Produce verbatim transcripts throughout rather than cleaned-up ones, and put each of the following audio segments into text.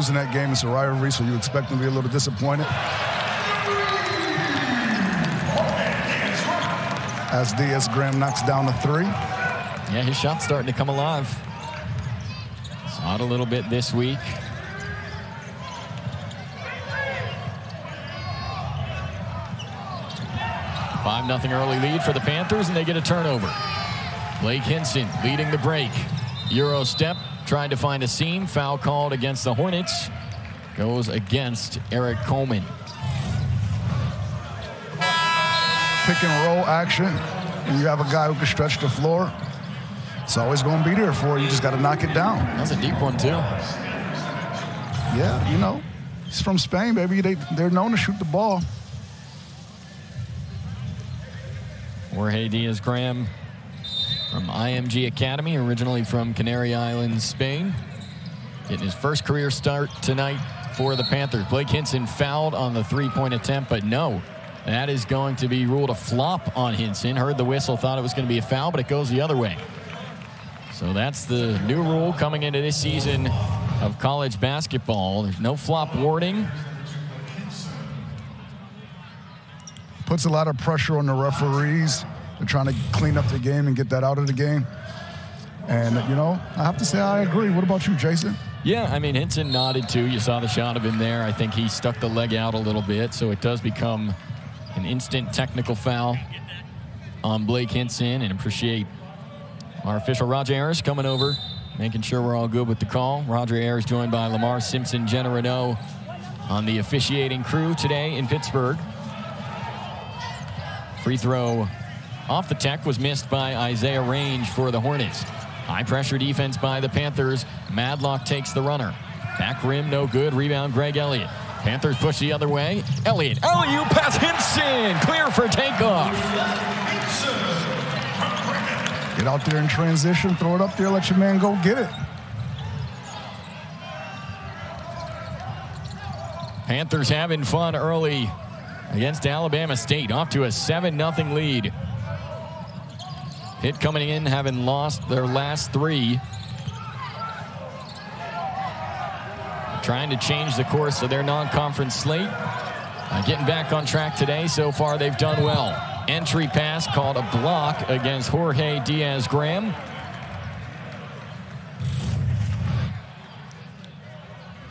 losing that game. It's a rivalry, so you expect them to be a little disappointed. As Diaz-Graham knocks down a three. Yeah, his shot's starting to come alive. Saw it a little bit this week. five nothing early lead for the Panthers, and they get a turnover. Blake Hinson leading the break. Euro step, tried to find a seam. Foul called against the Hornets. Goes against Eric Coleman. Pick and roll action, and you have a guy who can stretch the floor. It's always going to be there for you. You just got to knock it down. That's a deep one, too. Yeah, you know, he's from Spain, baby. They, they're known to shoot the ball. Jorge Diaz-Graham from I M G Academy, originally from Canary Islands, Spain. Getting his first career start tonight for the Panthers. Blake Hinson fouled on the three-point attempt, but no. That is going to be ruled a flop on Hinson. Heard the whistle, thought it was going to be a foul, but it goes the other way. So that's the new rule coming into this season of college basketball. There's no flop warning. Puts a lot of pressure on the referees. They're trying to clean up the game and get that out of the game. And, you know, I have to say I agree. What about you, Jason? Yeah, I mean, Hinson nodded too. You saw the shot of him there. I think he stuck the leg out a little bit, so it does become an instant technical foul on Blake Hinson. And appreciate our official Roger Harris coming over, making sure we're all good with the call. Roger Harris joined by Lamar Simpson, Jenna Renaud on the officiating crew today in Pittsburgh. Free throw off the tech was missed by Isaiah Range for the Hornets. High pressure defense by the Panthers. Madlock takes the runner. Back rim, no good. Rebound, Greg Elliott. Panthers push the other way. Elliott, alley-oop pass, Hinson, clear for takeoff. Get out there in transition, throw it up there, let your man go get it. Panthers having fun early against Alabama State, off to a seven nothing lead. Pitt coming in, having lost their last three. Trying to change the course of their non-conference slate. Uh, getting back on track today. So far, they've done well. Entry pass called a block against Jorge Diaz-Graham.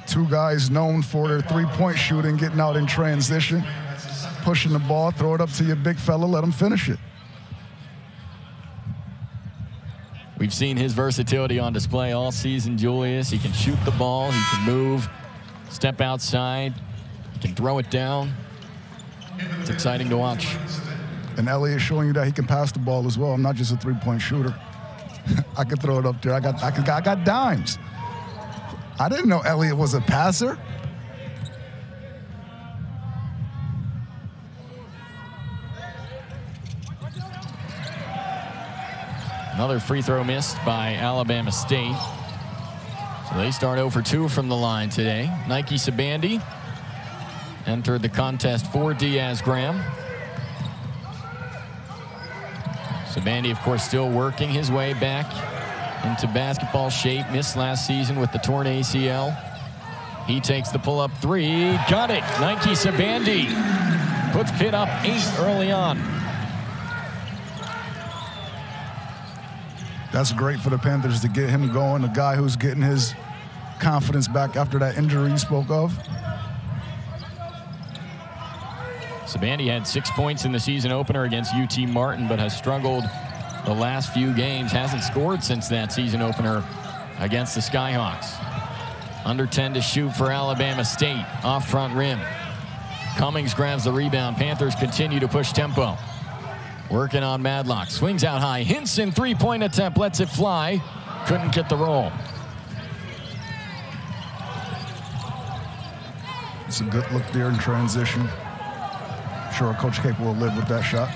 Two guys known for their three-point shooting, getting out in transition, pushing the ball, throw it up to your big fella, let him finish it. We've seen his versatility on display all season, Julius. He can shoot the ball, he can move, step outside, he can throw it down. It's exciting to watch. And Elliott showing you that he can pass the ball as well. I'm not just a three-point shooter. I can throw it up there. I got, I, can, I got dimes. I didn't know Elliott was a passer. Another free throw missed by Alabama State. So they start zero for two from the line today. Nike Sibande entered the contest for Diaz-Graham. Sibande, of course, still working his way back into basketball shape. Missed last season with the torn A C L. He takes the pull-up three. Got it. Nike Sibande puts Pitt up eight early on. That's great for the Panthers to get him going, a guy who's getting his confidence back after that injury you spoke of. Sibande had six points in the season opener against U T Martin, but has struggled the last few games. Hasn't scored since that season opener against the Skyhawks. Under ten to shoot for Alabama State, off front rim. Cummings grabs the rebound. Panthers continue to push tempo. Working on Madlock, swings out high. Hinson, three-point attempt, lets it fly. Couldn't get the roll. It's a good look there in transition. I'm sure Coach Capel will live with that shot.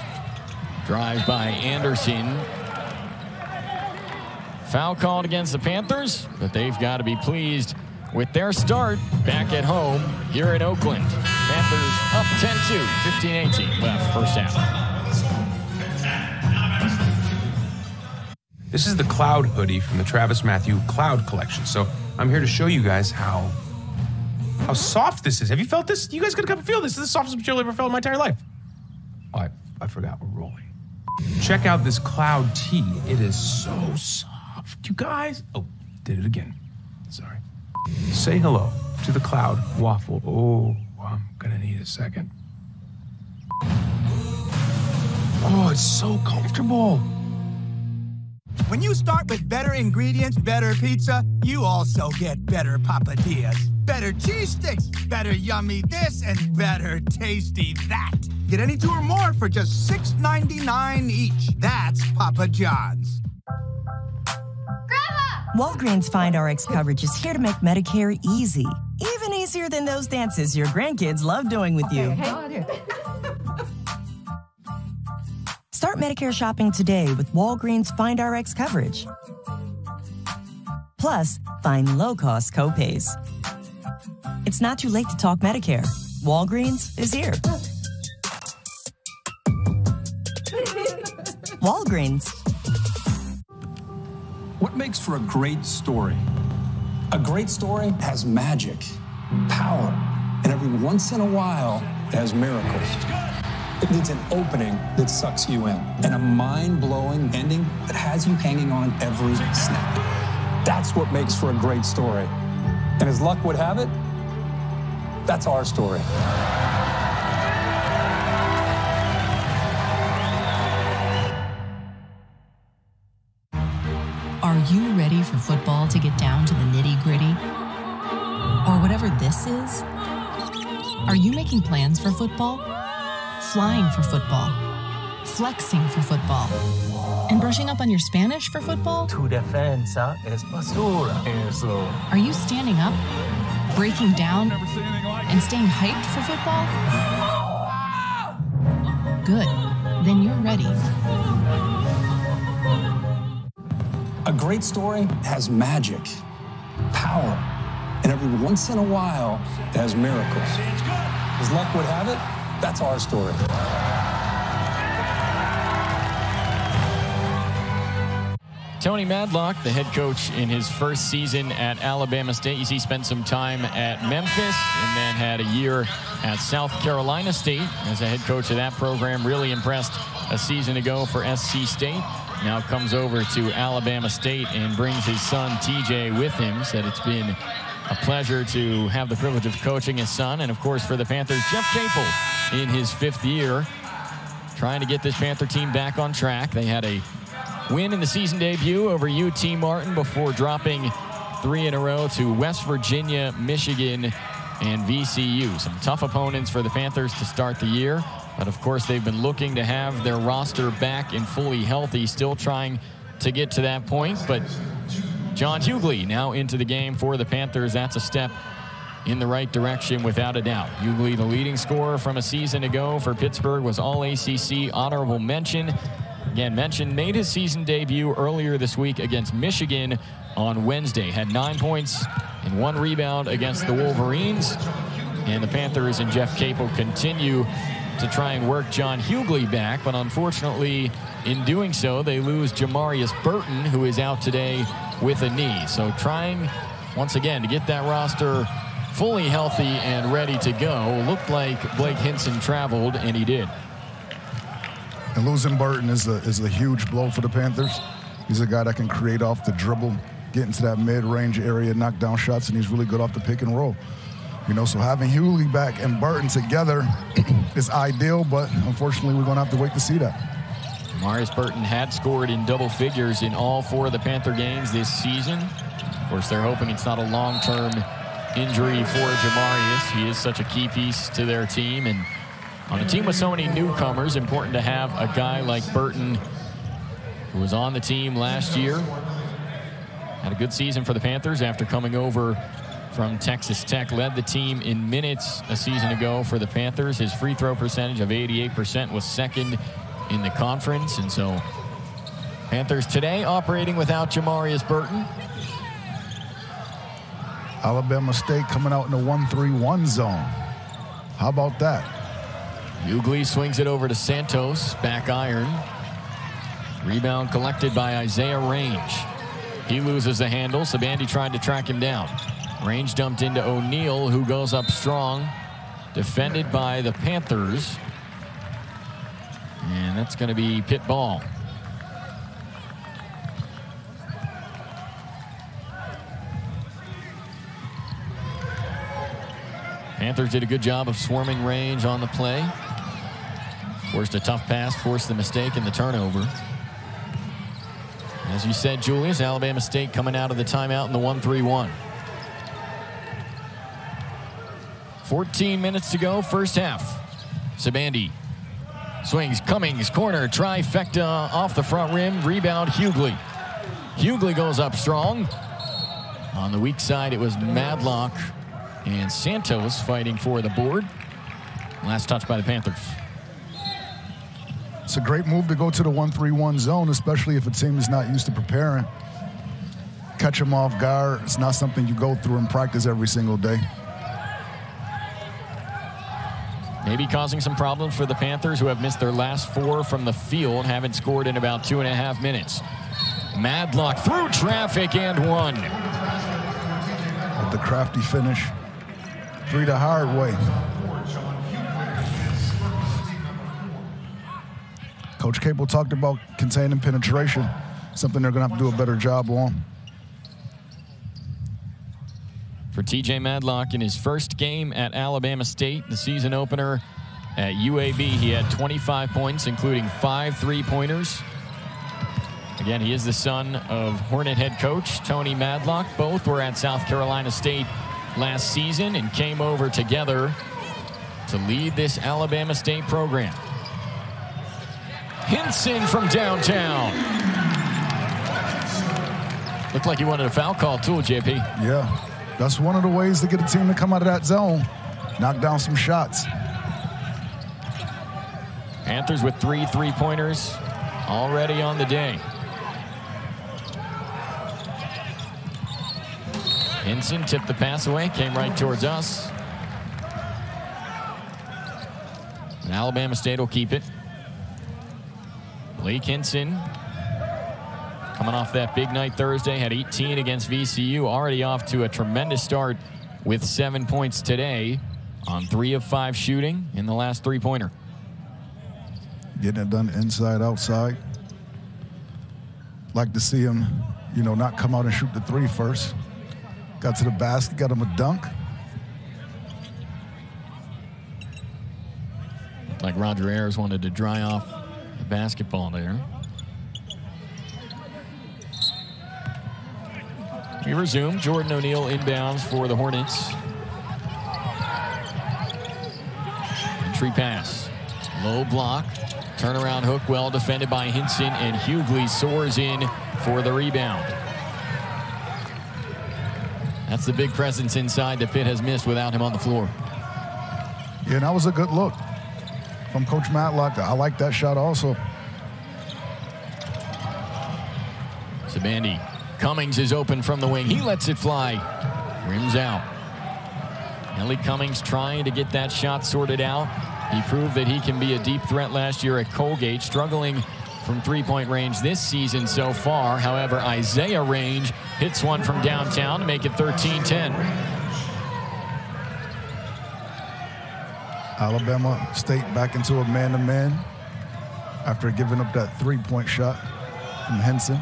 Drive by Anderson. Foul called against the Panthers, but they've got to be pleased with their start back at home here in Oakland. Panthers up ten two, fifteen eighteen left, first half. This is the Cloud hoodie from the Travis Mathew Cloud collection. So I'm here to show you guys how how soft this is. Have you felt this? You guys got to come and feel this. This is the softest material I've ever felt in my entire life. Oh, I, I forgot we're rolling. Check out this cloud tea. It is so soft, you guys. Oh, did it again. Sorry. Say hello to the cloud waffle. Oh, I'm gonna need a second. Oh, it's so comfortable. When you start with better ingredients, better pizza, you also get better Papadillas, better cheese sticks, better yummy this, and better tasty that. Get any two or more for just six ninety-nine each. That's Papa John's. Grandma! Walgreens Find Rx coverage is here to make Medicare easy, even easier than those dances your grandkids love doing with you. Okay, hey. Start Medicare shopping today with Walgreens Find Rx coverage. Plus, find low-cost copays. It's not too late to talk Medicare. Walgreens is here. Walgreens. What makes for a great story? A great story has magic, power, and every once in a while, it has miracles. It needs an opening that sucks you in and a mind-blowing ending that has you hanging on every snap. That's what makes for a great story. And as luck would have it, that's our story. Are you ready for football to get down to the nitty-gritty? Or whatever this is? Are you making plans for football? Flying for football, flexing for football, and brushing up on your Spanish for football? Tu defensa es basura. Eso. Are you standing up, breaking down, like and staying hyped for football? Good. Then you're ready. A great story has magic, power, and every once in a while, it has miracles. As luck would have it, that's our story. Tony Madlock, the head coach in his first season at Alabama State. You see, spent some time at Memphis and then had a year at South Carolina State as a head coach of that program. Really impressed a season ago for S C State. Now comes over to Alabama State and brings his son T J with him. Said it's been a pleasure to have the privilege of coaching his son. And, of course, for the Panthers, Jeff Capel, in his fifth year, trying to get this Panther team back on track. They had a win in the season debut over U T Martin before dropping three in a row to West Virginia, Michigan, and V C U. Some tough opponents for the Panthers to start the year, but of course they've been looking to have their roster back and fully healthy, still trying to get to that point. But John Hugley now into the game for the Panthers. That's a step in the right direction, without a doubt. Hugley, the leading scorer from a season ago for Pittsburgh, was All A C C honorable mention. Again, mention made his season debut earlier this week against Michigan on Wednesday. Had nine points and one rebound against the Wolverines. And the Panthers and Jeff Capel continue to try and work John Hugley back, but unfortunately, in doing so, they lose Jamarius Burton, who is out today with a knee. So trying, once again, to get that roster fully healthy and ready to go. Looked like Blake Hinson traveled, and he did. And losing Burton is a, is a huge blow for the Panthers. He's a guy that can create off the dribble, get into that mid-range area, knock down shots, and he's really good off the pick and roll. You know, so having Hugley back and Burton together is ideal, but unfortunately we're going to have to wait to see that. Jamarius Burton had scored in double figures in all four of the Panther games this season. Of course, they're hoping it's not a long-term injury for Jamarius. He is such a key piece to their team, and on a team with so many newcomers, important to have a guy like Burton, who was on the team last year. Had a good season for the Panthers after coming over from Texas Tech. Led the team in minutes a season ago for the Panthers. His free throw percentage of eighty-eight percent was second in the conference, and so Panthers today operating without Jamarius Burton. Alabama State coming out in the one three one zone. How about that? Hugley swings it over to Santos, back iron. Rebound collected by Isaiah Range. He loses the handle. Sibande tried to track him down. Range dumped into O'Neill, who goes up strong, defended by the Panthers. And that's going to be pit ball. Panthers did a good job of swarming Range on the play. Forced a tough pass, forced the mistake and the turnover. As you said, Julius, Alabama State coming out of the timeout in the one three one. fourteen minutes to go, first half. Sibande swings, Cummings, corner, trifecta off the front rim, rebound, Hugley. Hugley goes up strong. On the weak side, it was Madlock and Santos fighting for the board. Last touch by the Panthers. It's a great move to go to the one three one zone, especially if a team is not used to preparing. Catch them off guard. It's not something you go through in practice every single day. Maybe causing some problems for the Panthers, who have missed their last four from the field, haven't scored in about two and a half minutes. Madlock through traffic and one. The crafty finish, three the hard way. Coach Capel talked about containing penetration, something they're gonna have to do a better job on. For T J Madlock, in his first game at Alabama State, the season opener at U A B, he had twenty-five points, including five three-pointers. Again, he is the son of Hornet head coach Tony Madlock. Both were at South Carolina State last season and came over together to lead this Alabama State program. Hinson from downtown. Looked like he wanted a foul call too, J P. Yeah, that's one of the ways to get a team to come out of that zone. Knock down some shots. Panthers with three three-pointers already on the day. Hinson tipped the pass away, came right towards us. And Alabama State will keep it. Blake Hinson, coming off that big night Thursday, had eighteen against V C U, already off to a tremendous start with seven points today on three of five shooting in the last three-pointer. Getting it done inside, outside. Like to see him, you know, not come out and shoot the three first. Got to the basket, got him a dunk. Looked like Roger Harris wanted to dry off the basketball there. We resume. Jordan O'Neill inbounds for the Hornets. Entry pass. Low block. Turnaround hook, well defended by Hinson, and Hugley soars in for the rebound. That's the big presence inside the pit has missed without him on the floor. Yeah, that was a good look from Coach Matlock. I like that shot also. Sibande. Cummings is open from the wing. He lets it fly. Rims out. Nelly Cummings trying to get that shot sorted out. He proved that he can be a deep threat last year at Colgate, struggling from three-point range this season so far. However, Isaiah Range hits one from downtown to make it thirteen ten. Alabama State back into a man-to-man after giving up that three-point shot from Henson.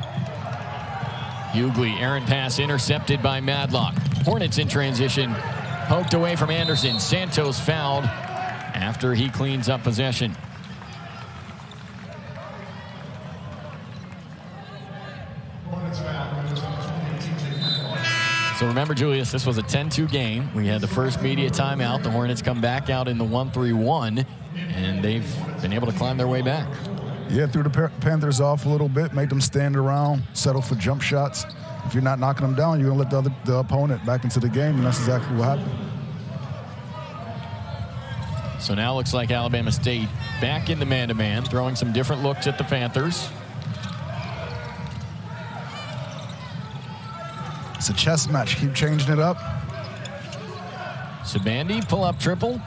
Hugley, errant pass intercepted by Madlock. Hornets in transition, poked away from Anderson. Santos fouled after he cleans up possession. So remember, Julius, this was a ten two game. We had the first media timeout. The Hornets come back out in the one three one, and they've been able to climb their way back. Yeah, threw the Panthers off a little bit, made them stand around, settle for jump shots. If you're not knocking them down, you're going to let the, other, the opponent back into the game, and that's exactly what happened. So now it looks like Alabama State back in the man-to-man, throwing some different looks at the Panthers. It's a chess match. Keep changing it up. Sibande, pull up triple.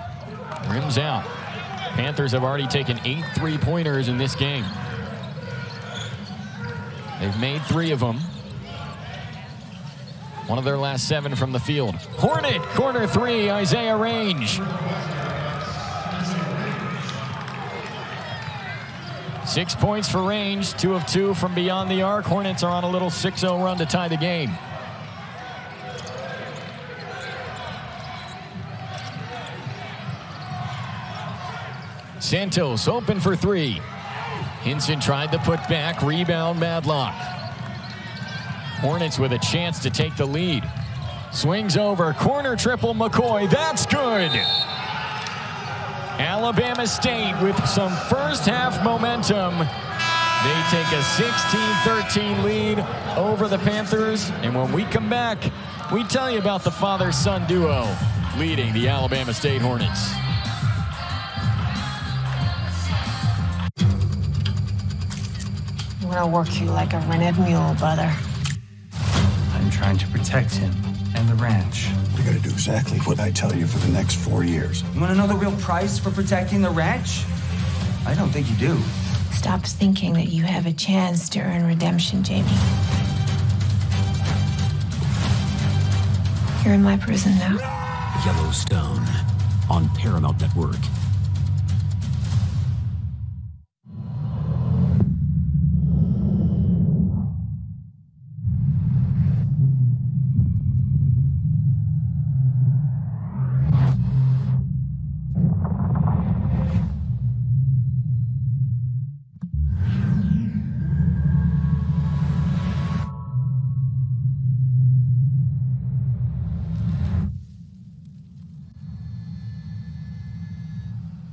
Rims out. Panthers have already taken eight three-pointers in this game. They've made three of them. One of their last seven from the field. Hornet, corner three, Isaiah Range. Six points for Range, two of two from beyond the arc. Hornets are on a little six oh run to tie the game. Santos open for three. Hinson tried the putback, rebound Madlock. Hornets with a chance to take the lead. Swings over, corner triple McCoy, that's good! Alabama State with some first half momentum. They take a sixteen thirteen lead over the Panthers. And when we come back, we tell you about the father-son duo leading the Alabama State Hornets. I'm gonna work you like a rented mule, brother. I'm trying to protect him and the ranch. You gotta do exactly what I tell you for the next four years. You wanna know the real price for protecting the ranch? I don't think you do. Stop thinking that you have a chance to earn redemption, Jamie. You're in my prison now. Yellowstone on Paramount Network.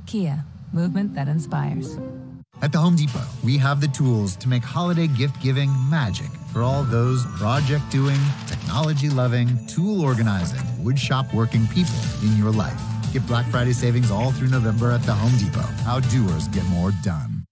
Kia, movement that inspires. At the Home Depot, we have the tools to make holiday gift giving magic for all those project doing, technology loving, tool organizing, woodshop working people in your life. Get Black Friday savings all through November at the Home Depot. How doers get more done.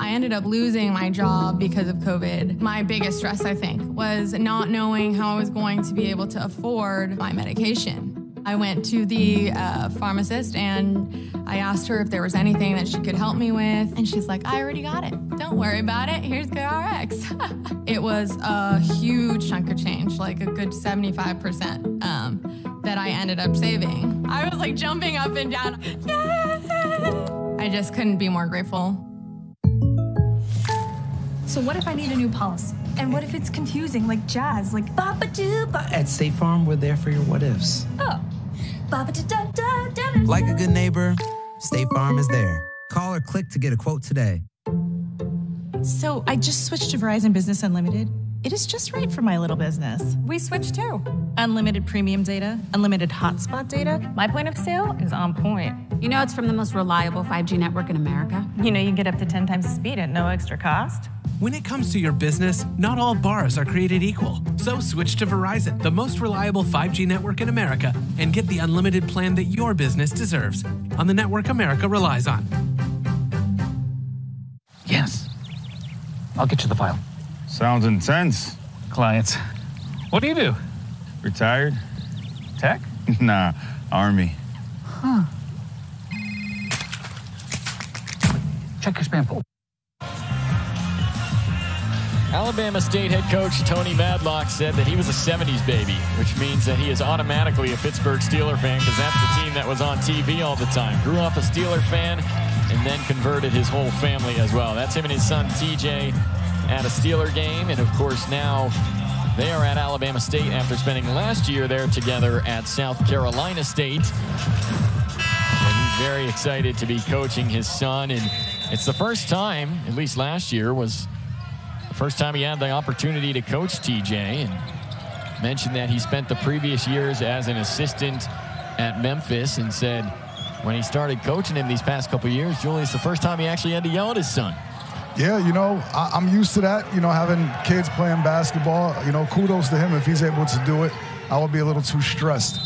I ended up losing my job because of COVID. My biggest stress, I think, was not knowing how I was going to be able to afford my medication. I went to the uh, pharmacist and I asked her if there was anything that she could help me with. And she's like, I already got it. Don't worry about it. Here's GoodRx. It was a huge chunk of change, like a good seventy-five percent um, that I ended up saving. I was like jumping up and down. Yeah! I just couldn't be more grateful. So what if I need a new policy? And what if it's confusing, like jazz, like ba-ba-doo-ba? At State Farm, we're there for your what-ifs. Oh. Like a good neighbor, State Farm is there. Call or click to get a quote today. So I just switched to Verizon Business Unlimited. It is just right for my little business. We switched too. Unlimited premium data, unlimited hotspot data. My point of sale is on point. You know it's from the most reliable five G network in America. You know you can get up to ten times the speed at no extra cost. When it comes to your business, not all bars are created equal. So switch to Verizon, the most reliable five G network in America, and get the unlimited plan that your business deserves on the network America relies on. Yes. I'll get you the file. Sounds intense. Clients. What do you do? Retired. Tech? Nah, Army. Huh. Check your spam folder. Alabama State head coach Tony Madlock said that he was a seventies baby, which means that he is automatically a Pittsburgh Steelers fan because that's the team that was on T V all the time. Grew up a Steelers fan and then converted his whole family as well. That's him and his son T J at a Steeler game. And of course now they are at Alabama State after spending last year there together at South Carolina State. And he's very excited to be coaching his son. And it's the first time, at least last year, was first time he had the opportunity to coach T J, and mentioned that he spent the previous years as an assistant at Memphis, and said when he started coaching him these past couple of years, Julius, the first time he actually had to yell at his son. Yeah, you know, I, I'm used to that, you know, having kids playing basketball. You know, kudos to him if he's able to do it. I would be a little too stressed.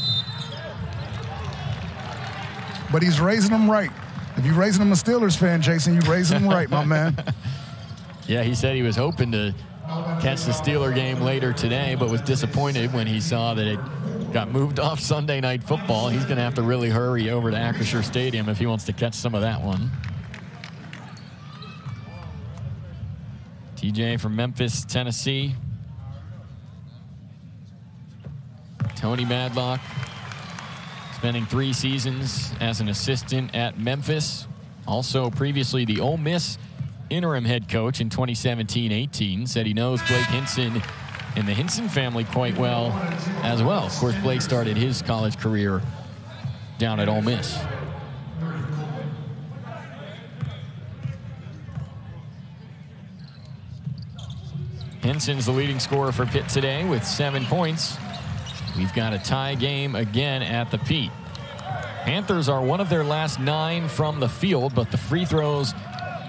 But he's raising them right. If you're raising him a Steelers fan, Jason, you're raising him right, my man. Yeah, he said he was hoping to catch the Steeler game later today, but was disappointed when he saw that it got moved off Sunday Night Football. He's going to have to really hurry over to Acrisure Stadium if he wants to catch some of that one. T J from Memphis, Tennessee. Tony Madlock, spending three seasons as an assistant at Memphis. Also previously the Ole Miss interim head coach in twenty seventeen eighteen, said he knows Blake Hinson and the Hinson family quite well as well. Of course, Blake started his college career down at Ole Miss. Hinson's the leading scorer for Pitt today with seven points. We've got a tie game again at the Pete. Panthers are one of their last nine from the field, but the free throws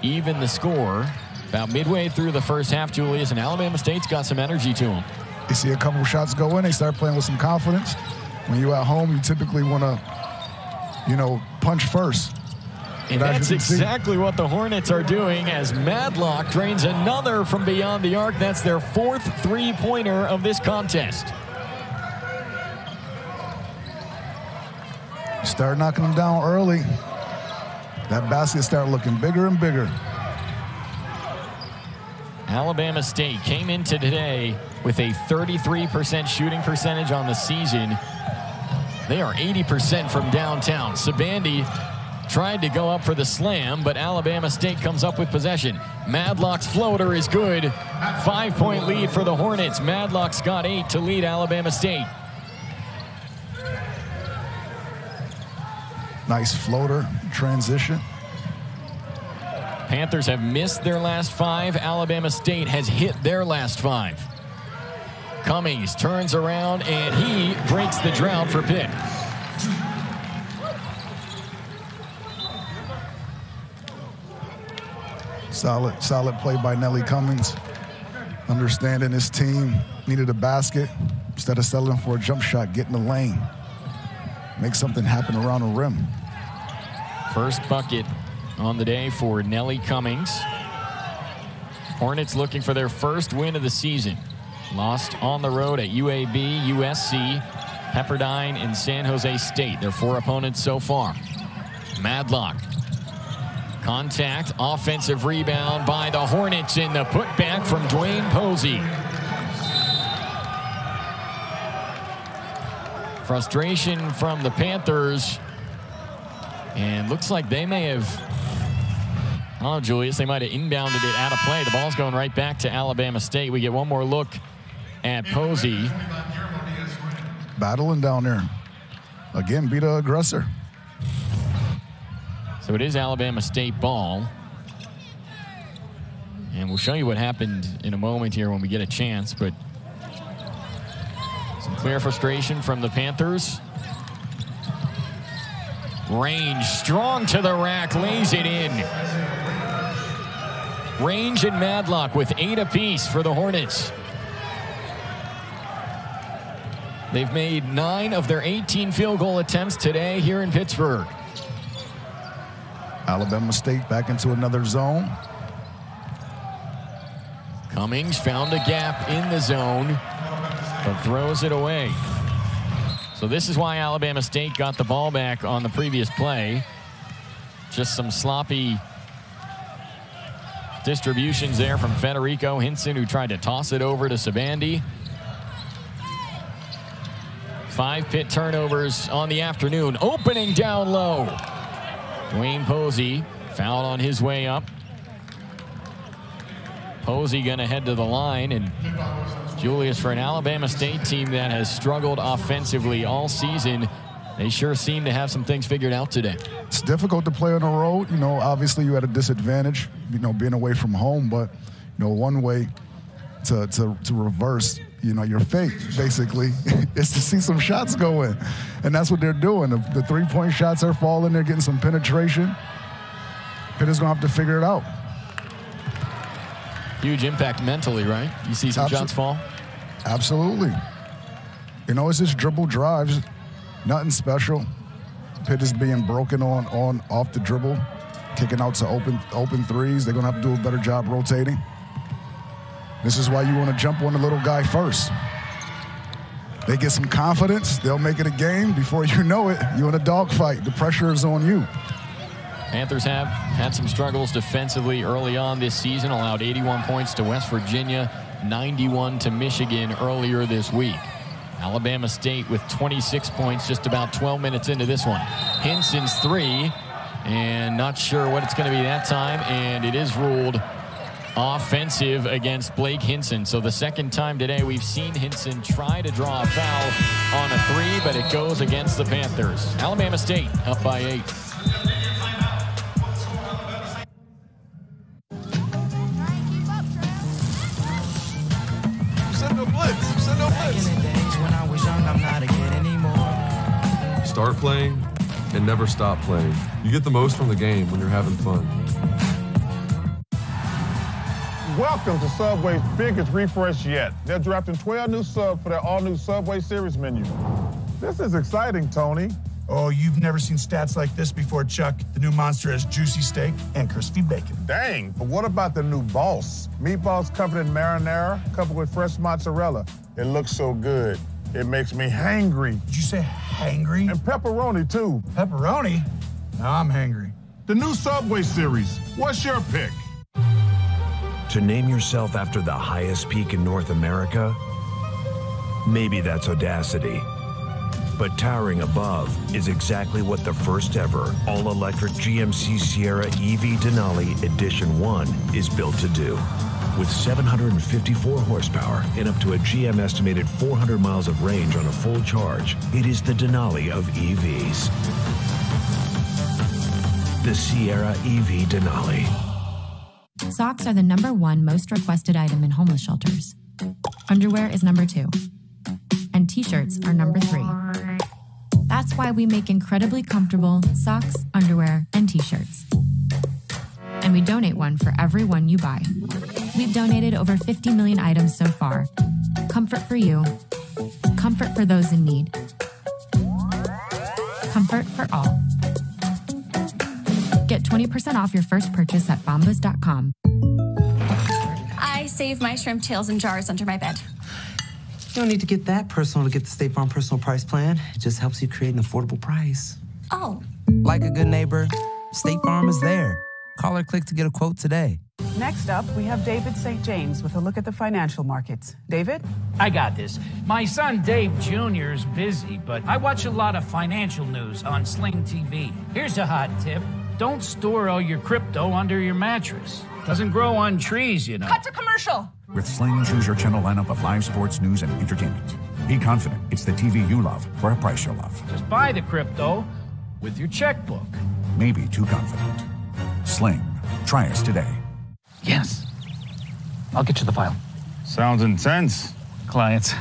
even the score. About midway through the first half, Julius, and Alabama State's got some energy to them. They see a couple of shots go in, they start playing with some confidence. When you're at home, you typically want to, you know, punch first. And that's exactly what the Hornets are doing as Madlock drains another from beyond the arc. That's their fourth three-pointer of this contest. Start knocking them down early. That basket started looking bigger and bigger. Alabama State came into today with a thirty-three percent shooting percentage on the season. They are eighty percent from downtown. Sibande tried to go up for the slam, but Alabama State comes up with possession. Madlock's floater is good. Five-point lead for the Hornets. Madlock's got eight to lead Alabama State. Nice floater transition. Panthers have missed their last five. Alabama State has hit their last five. Cummings turns around, and he breaks the drought for Pitt. Solid, solid play by Nelly Cummings. Understanding his team needed a basket. Instead of settling for a jump shot, get in the lane. Make something happen around the rim. First bucket on the day for Nelly Cummings. Hornets looking for their first win of the season. Lost on the road at U A B, U S C, Pepperdine, and San Jose State. Their four opponents so far. Madlock. Contact, offensive rebound by the Hornets, in the putback from Dwayne Posey. Frustration from the Panthers, and looks like they may have, I don't know, Julius, they might have inbounded it out of play. The ball's going right back to Alabama State. We get one more look at Posey. Battling down there. Again, be the aggressor. So it is Alabama State ball. And we'll show you what happened in a moment here when we get a chance, but some clear frustration from the Panthers. Range strong to the rack, lays it in. Range and Madlock with eight apiece for the Hornets. They've made nine of their eighteen field goal attempts today here in Pittsburgh. Alabama State back into another zone. Cummings found a gap in the zone, but throws it away. So this is why Alabama State got the ball back on the previous play. Just some sloppy distributions there from Federico. Hinson, who tried to toss it over to Sibande. Five Pitt turnovers on the afternoon. Opening down low. Dwayne Posey fouled on his way up. Posey gonna head to the line, and Julius, for an Alabama State team that has struggled offensively all season, they sure seem to have some things figured out today. It's difficult to play on the road. You know, obviously you're at a disadvantage, you know, being away from home, but, you know, one way to, to, to reverse, you know, your fate, basically, is to see some shots go in. And that's what they're doing. The, the three-point shots are falling. They're getting some penetration. Pitt is going to have to figure it out. Huge impact mentally, right? You see some Absol shots fall? Absolutely. You know, it's just dribble drives, nothing special. Pitt is being broken on, on off the dribble, kicking out to open, open threes. They're going to have to do a better job rotating. This is why you want to jump on the little guy first. They get some confidence. They'll make it a game. Before you know it, you're in a dogfight. The pressure is on you. Panthers have had some struggles defensively early on this season, allowed eighty-one points to West Virginia, ninety-one to Michigan earlier this week. Alabama State with twenty-six points just about twelve minutes into this one. Hinson's three, and not sure what it's going to be that time, and it is ruled offensive against Blake Hinson. So the second time today we've seen Hinson try to draw a foul on a three, but it goes against the Panthers. Alabama State up by eight. Start playing and never stop playing. You get the most from the game when you're having fun. Welcome to Subway's biggest refresh yet. They're drafting twelve new subs for their all-new Subway Series menu. This is exciting, Tony. Oh, you've never seen stats like this before, Chuck. The new monster has juicy steak and crispy bacon. Dang, but what about the new boss? Meatballs covered in marinara, coupled with fresh mozzarella. It looks so good. It makes me hangry. Did you say hangry? And pepperoni, too. Pepperoni? Now I'm hangry. The new Subway Series. What's your pick? To name yourself after the highest peak in North America? Maybe that's audacity. But towering above is exactly what the first ever all-electric G M C Sierra E V Denali Edition one is built to do. With seven hundred fifty-four horsepower and up to a G M estimated four hundred miles of range on a full charge, it is the Denali of E Vs. The Sierra E V Denali. Socks are the number one most requested item in homeless shelters. Underwear is number two. And t-shirts are number three. That's why we make incredibly comfortable socks, underwear, and t-shirts. And we donate one for every one you buy. We've donated over fifty million items so far. Comfort for you. Comfort for those in need. Comfort for all. Get twenty percent off your first purchase at bombas dot com. I save my shrimp tails in jars under my bed. You don't need to get that personal to get the State Farm Personal Price Plan. It just helps you create an affordable price. Oh. Like a good neighbor, State Farm is there. Call or click to get a quote today. Next up, we have David Saint James with a look at the financial markets. David? I got this. My son, Dave Junior, is busy, but I watch a lot of financial news on Sling T V. Here's a hot tip. Don't store all your crypto under your mattress. Doesn't grow on trees, you know. Cut to commercial. With Sling, choose your channel lineup of live sports, news, and entertainment. Be confident. It's the T V you love for a price you'll love. Just buy the crypto with your checkbook. Maybe too confident. Sling. Try us today. Yes. I'll get you the file. Sounds intense. Clients.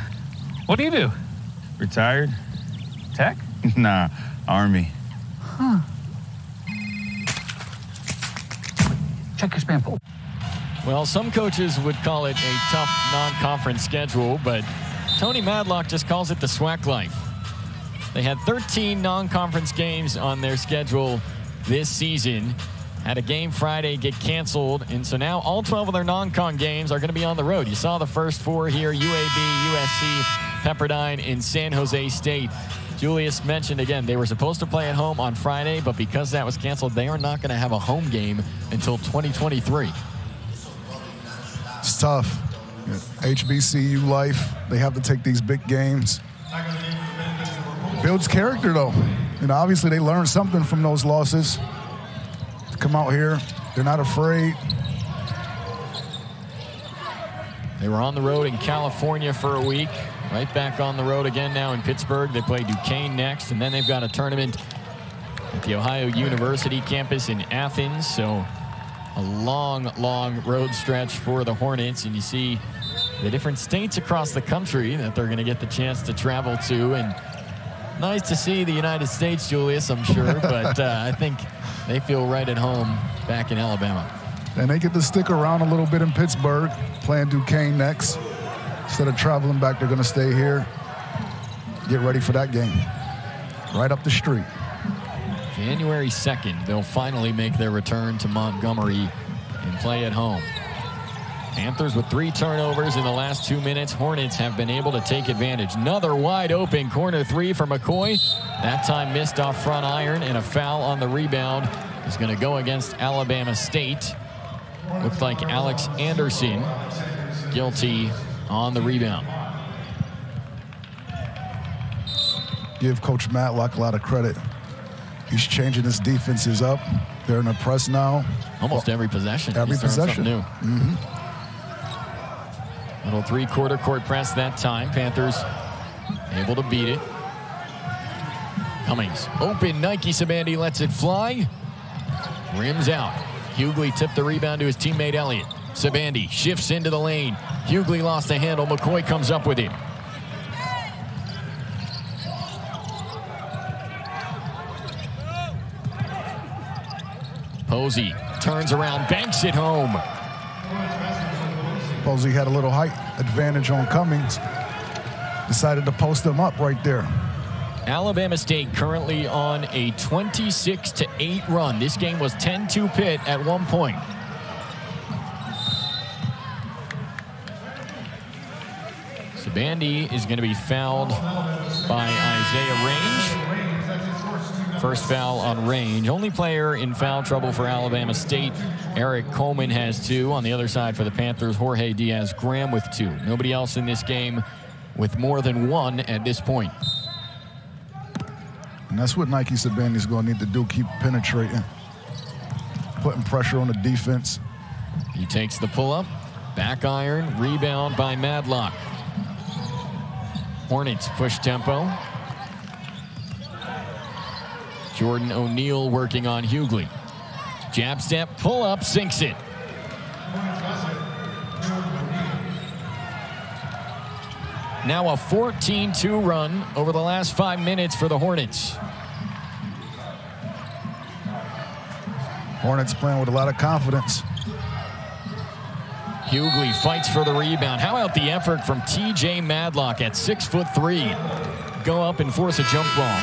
What do you do? Retired. Tech? Nah, Army. Huh. Check your spam pool. Well, some coaches would call it a tough non-conference schedule, but Tony Madlock just calls it the SWAC life. They had thirteen non-conference games on their schedule this season. Had a game Friday get canceled, and so now all twelve of their non-con games are going to be on the road. You saw the first four here: U A B, U S C, Pepperdine, and San Jose State. Julius mentioned again they were supposed to play at home on Friday, but because that was canceled, they are not going to have a home game until twenty twenty-three. It's tough. H B C U life. They have to take these big games. Builds character, though, and obviously they learned something from those losses. Come out here. They're not afraid. They were on the road in California for a week. Right back on the road again now in Pittsburgh. They play Duquesne next, and then they've got a tournament at the Ohio University campus in Athens. So a long, long road stretch for the Hornets, and you see the different states across the country that they're going to get the chance to travel to. And nice to see the United States, Julius, I'm sure, but uh, I think they feel right at home back in Alabama. And they get to stick around a little bit in Pittsburgh, playing Duquesne next. Instead of traveling back, they're going to stay here, get ready for that game. Right up the street. January second, they'll finally make their return to Montgomery and play at home. Panthers with three turnovers in the last two minutes. Hornets have been able to take advantage. Another wide open corner three for McCoy. That time missed off front iron, and a foul on the rebound is going to go against Alabama State. Looked like Alex Anderson guilty on the rebound. give Coach Madlock a lot of credit. He's changing his defenses up. They're in the press now. Almost well, every possession. Every possession. New. Mm-hmm. Little three-quarter court press that time. Panthers able to beat it. Cummings open. Nike Sibande lets it fly. Rims out. Hugley tipped the rebound to his teammate Elliott. Sibande shifts into the lane. Hugley lost the handle. McCoy comes up with him. Posey turns around, banks it home. Posey had a little height advantage on Cummings. Decided to post him up right there. Alabama State currently on a twenty-six to eight run. This game was ten two Pitt at one point. Sibande is going to be fouled by Isaiah Range. First foul on Range. Only player in foul trouble for Alabama State. Eric Coleman has two. On the other side for the Panthers, Jorge Diaz-Graham with two. Nobody else in this game with more than one at this point. And that's what Nike Sibande is going to need to do, keep penetrating, putting pressure on the defense. He takes the pull-up, back iron, rebound by Madlock. Hornets push tempo. Jordan O'Neill working on Hugley. Jab step, pull-up, sinks it. Now a fourteen two run over the last five minutes for the Hornets. Hornets playing with a lot of confidence. Hugley fights for the rebound. How about the effort from T J Madlock at six foot three? Go up and force a jump ball.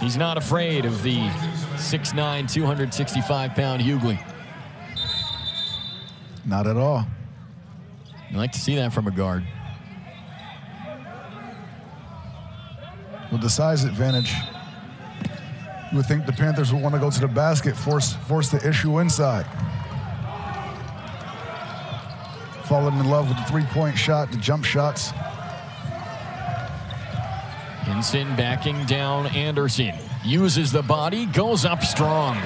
He's not afraid of the six nine, two hundred sixty-five pound Hugley. Not at all. You like to see that from a guard. With the size advantage, you would think the Panthers would want to go to the basket, force force the issue inside. Falling in love with the three-point shot, the jump shots. Hinson backing down Anderson. Uses the body, goes up strong.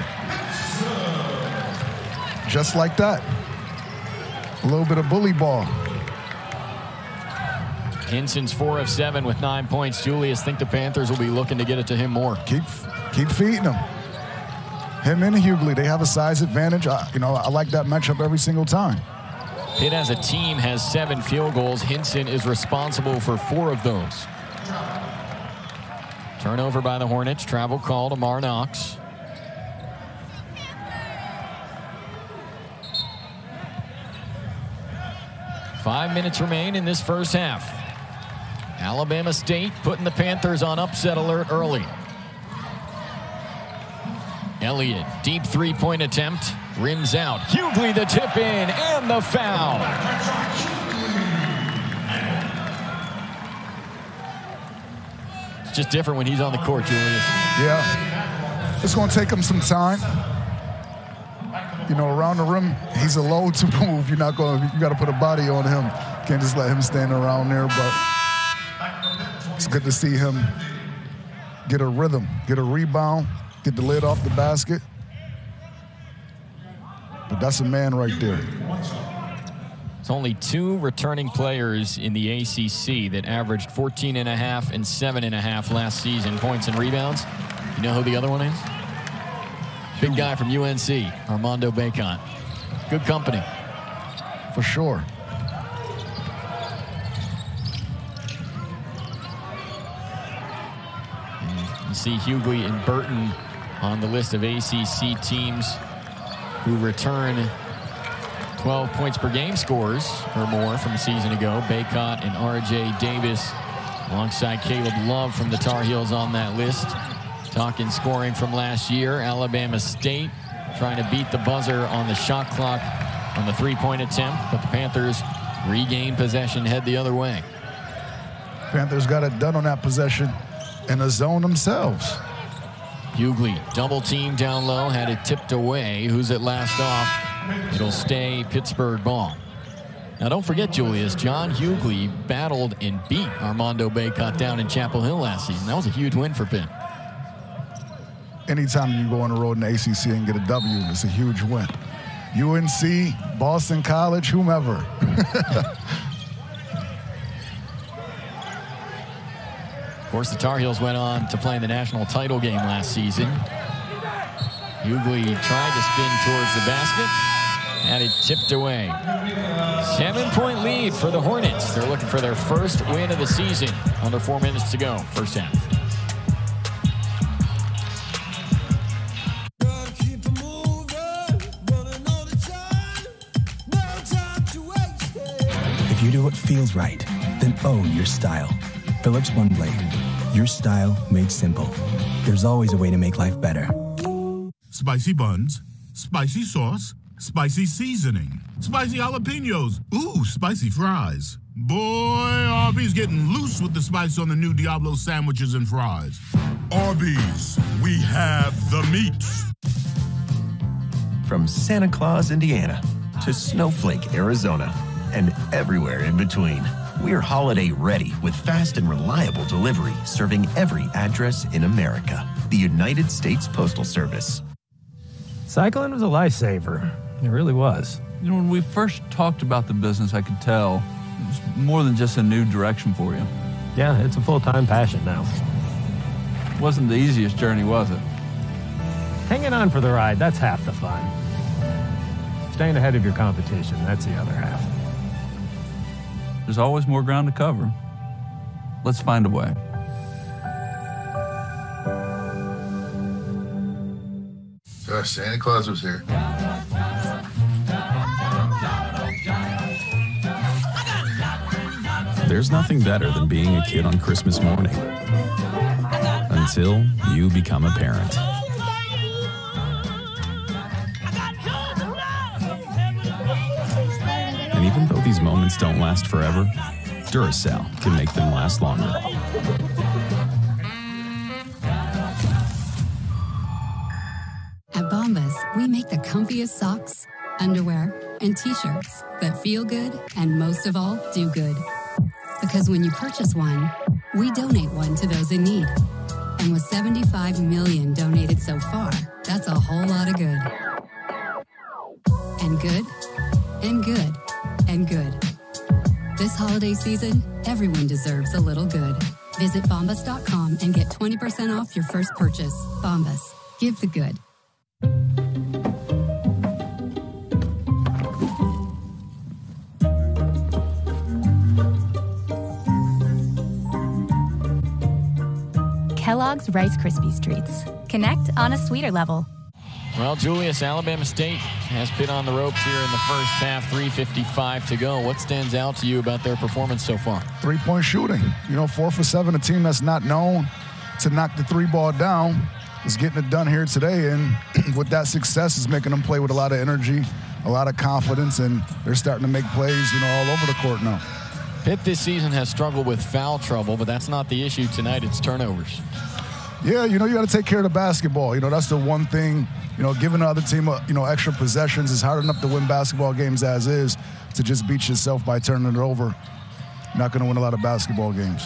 Just like that. A little bit of bully ball. Hinson's four of seven with nine points. Julius think the Panthers will be looking to get it to him more. Keep, keep feeding him. Him and Hugley, they have a size advantage. I, you know, I like that matchup every single time. Pitt as a team has seven field goals. Hinson is responsible for four of those. Turnover by the Hornets. Travel call to Mar Knox. Five minutes remain in this first half. Alabama State putting the Panthers on upset alert early. Elliott, deep three-point attempt, rims out. Hugley the tip in and the foul. It's just different when he's on the court, Julius. Yeah, it's going to take him some time. You know, around the rim, he's a load to move. You're not going to, you got to put a body on him. Can't just let him stand around there, but it's good to see him get a rhythm, get a rebound, get the lid off the basket. But that's a man right there. It's only two returning players in the A C C that averaged fourteen and a half and seven and a half last season, points and rebounds. You know who the other one is? Big guy from U N C, Armando Bacot. Good company. For sure. And you see Hugley and Burton on the list of A C C teams who return twelve points per game scores or more from a season ago. Bacot and R J Davis alongside Caleb Love from the Tar Heels on that list. Talking scoring from last year, Alabama State trying to beat the buzzer on the shot clock on the three-point attempt, but the Panthers regain possession, head the other way. Panthers got it done on that possession in the zone themselves. Hugley, double team down low, had it tipped away. Who's it last off? It'll stay Pittsburgh ball. Now, don't forget, Julius, John Hugley battled and beat Armando Bacot down in Chapel Hill last season. That was a huge win for Pitt. Anytime you go on the road in the A C C and get a W, it's a huge win. U N C, Boston College, whomever. Of course, the Tar Heels went on to play in the national title game last season. Hugley tried to spin towards the basket, and it tipped away. Seven-point lead for the Hornets. They're looking for their first win of the season. Under four minutes to go, first half. If you do what feels right, then own your style. Phillips One Blade. Your style made simple. There's always a way to make life better. Spicy buns, spicy sauce, spicy seasoning, spicy jalapenos, ooh, spicy fries. Boy, Arby's getting loose with the spice on the new Diablo sandwiches and fries. Arby's, we have the meat. From Santa Claus, Indiana, to Snowflake, Arizona, and everywhere in between, we're holiday ready with fast and reliable delivery serving every address in America. The United States Postal Service. Cycling was a lifesaver. It really was. You know, when we first talked about the business, I could tell it was more than just a new direction for you. Yeah, it's a full-time passion now. It wasn't the easiest journey, was it? Hanging on for the ride, that's half the fun. Staying ahead of your competition, that's the other half. There's always more ground to cover. Let's find a way. Gosh, Santa Claus was here. There's nothing better than being a kid on Christmas morning until you become a parent. And even though these moments don't last forever, Duracell can make them last longer. At Bombas, we make the comfiest socks, underwear, and T-shirts that feel good and most of all, do good. Because when you purchase one, we donate one to those in need. And with seventy-five million donated so far, that's a whole lot of good. And good, and good, and good. This holiday season, everyone deserves a little good. Visit bombas dot com and get twenty percent off your first purchase. Bombas, give the good. Kellogg's Rice Krispies Treats. Connect on a sweeter level. Well, Julius, Alabama State has Pitt on the ropes here in the first half, three fifty-five to go. What stands out to you about their performance so far? Three-point shooting. You know, four for seven, a team that's not known to knock the three ball down, is getting it done here today, and with that success is making them play with a lot of energy, a lot of confidence, and they're starting to make plays, you know, all over the court now. Pitt this season has struggled with foul trouble, but that's not the issue tonight. It's turnovers. Yeah, you know, you got to take care of the basketball. You know, that's the one thing, you know, giving the other team, you know, extra possessions is hard enough to win basketball games as is. To just beat yourself by turning it over, not going to win a lot of basketball games.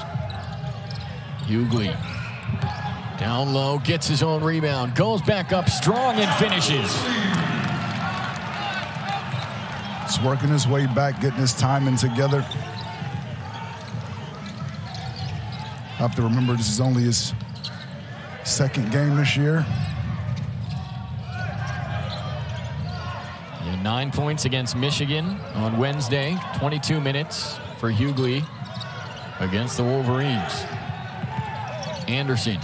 Hugley. Down low, gets his own rebound, goes back up strong and finishes. He's working his way back, getting his timing together. I have to remember this is only his second game this year. Yeah, nine points against Michigan on Wednesday, twenty-two minutes for Hugley against the Wolverines. Anderson.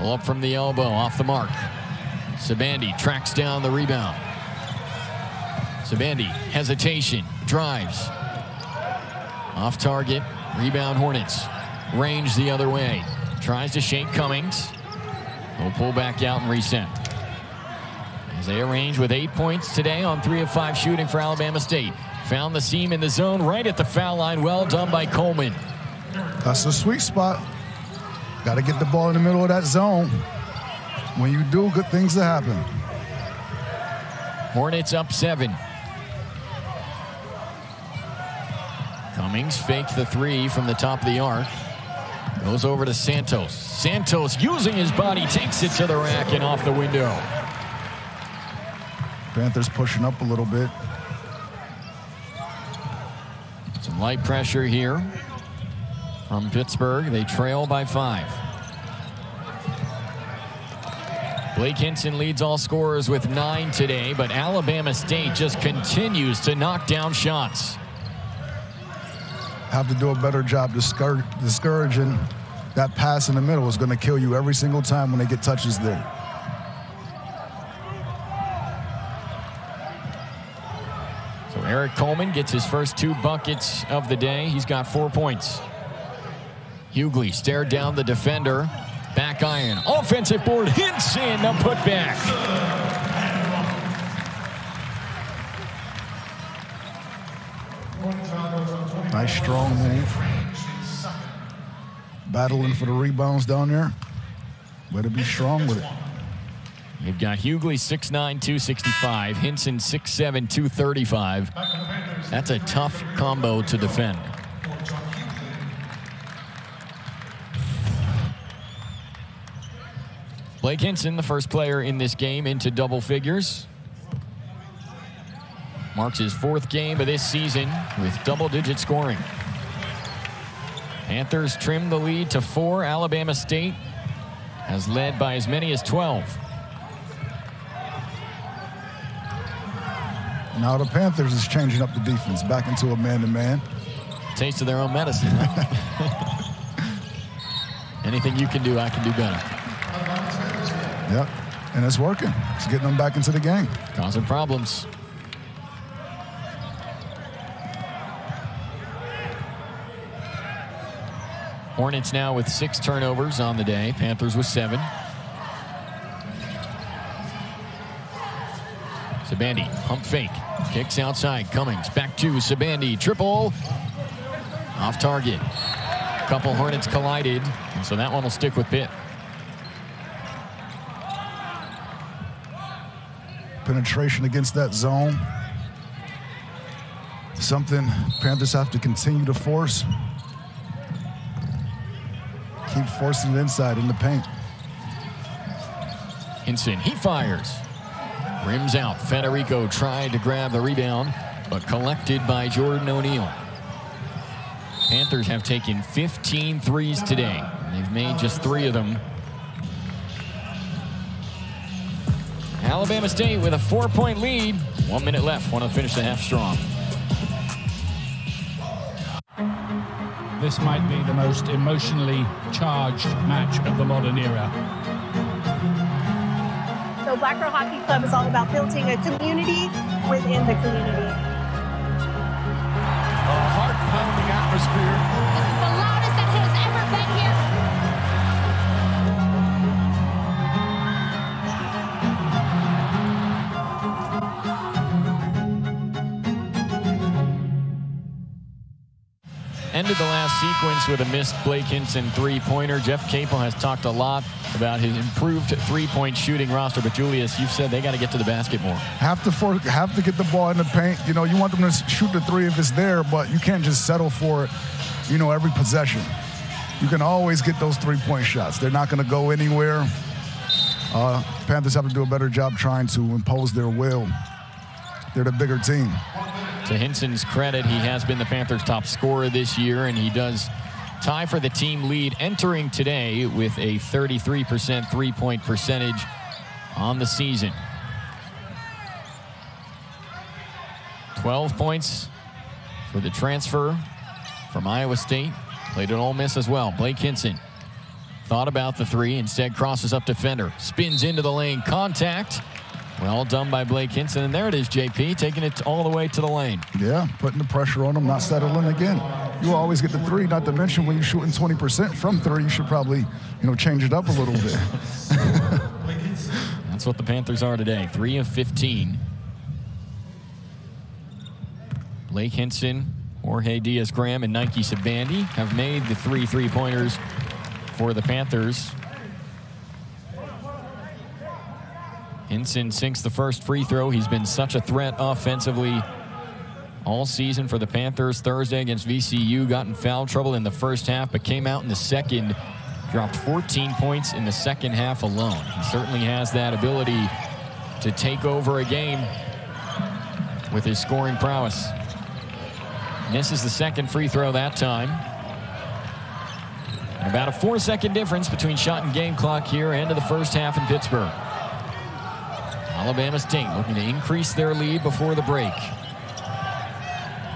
Pull up from the elbow, off the mark. Sibande tracks down the rebound. Sibande, hesitation, drives. Off target, rebound Hornets. Range the other way. Tries to shake Cummings. He'll pull back out and reset. Isaiah Range with eight points today on three of five shooting for Alabama State. Found the seam in the zone right at the foul line. Well done by Coleman. That's the sweet spot. Got to get the ball in the middle of that zone. When you do, good things that happen. Hornets up seven. Cummings faked the three from the top of the arc. Goes over to Santos. Santos, using his body, takes it to the rack and off the window. Panthers pushing up a little bit. Some light pressure here from Pittsburgh. They trail by five. Blake Hinson leads all scorers with nine today, but Alabama State just continues to knock down shots. Have to do a better job discouraging that pass in the middle. Is going to kill you every single time when they get touches there. So Eric Coleman gets his first two buckets of the day. He's got four points. Hugley stared down the defender. Back iron, offensive board, hits in the putback. Nice strong move. Battling for the rebounds down there. Better be strong with it. You've got Hugley six nine, two sixty-five, Hinson six seven, two thirty-five. That's a tough combo to defend. Blake Hinson, the first player in this game into double figures. Marks his fourth game of this season with double-digit scoring. Panthers trim the lead to four. Alabama State has led by as many as twelve. Now the Panthers is changing up the defense, back into a man-to-man. Taste of their own medicine. Anything you can do, I can do better. Yep, and it's working. It's getting them back into the game. Causing problems. Hornets now with six turnovers on the day. Panthers with seven. Sibande, hump fake. Kicks outside. Cummings back to Sibande. Triple. Off target. Couple Hornets collided, and so that one will stick with Pitt. Penetration against that zone. Something Panthers have to continue to force. Keep forcing it inside in the paint. Hinson, he fires. Rims out. Federico tried to grab the rebound, but collected by Jordan O'Neill. Panthers have taken fifteen threes today. They've made just three of them. Alabama State with a four-point lead. One minute left. Want to finish the half strong. This might be the most emotionally charged match of the modern era. So Black Girl Hockey Club is all about building a community within the community. A heart-pounding atmosphere. This is the loudest that has ever been here. Ended the last sequence with a missed Blake Hinson three-pointer. Jeff Capel has talked a lot about his improved three-point shooting roster, but Julius, you've said they got to get to the basket more. Have to for, have to get the ball in the paint. You know, you want them to shoot the three if it's there, but you can't just settle for it, you know, every possession. You can always get those three-point shots. They're not going to go anywhere. Uh, Panthers have to do a better job trying to impose their will. They're the bigger team. To Hinson's credit, he has been the Panthers' top scorer this year, and he does tie for the team lead entering today with a thirty-three percent three-point percentage on the season. twelve points for the transfer from Iowa State. Played at Ole Miss as well. Blake Hinson thought about the three, instead crosses up defender. Spins into the lane. Contact. Well done by Blake Hinson, and there it is, J P, taking it all the way to the lane. Yeah, putting the pressure on him, not settling again. You always get the three, not to mention when you're shooting twenty percent from three, you should probably, you know, change it up a little bit. That's what the Panthers are today, three of fifteen. Blake Hinson, Jorge Diaz-Graham, and Nike Sibande have made the three three-pointers for the Panthers. Hinson sinks the first free throw. He's been such a threat offensively all season for the Panthers. Thursday against V C U, got in foul trouble in the first half, but came out in the second, dropped fourteen points in the second half alone. He certainly has that ability to take over a game with his scoring prowess. Misses the second free throw that time. And about a four second difference between shot and game clock here, end of the first half in Pittsburgh. Alabama State looking to increase their lead before the break.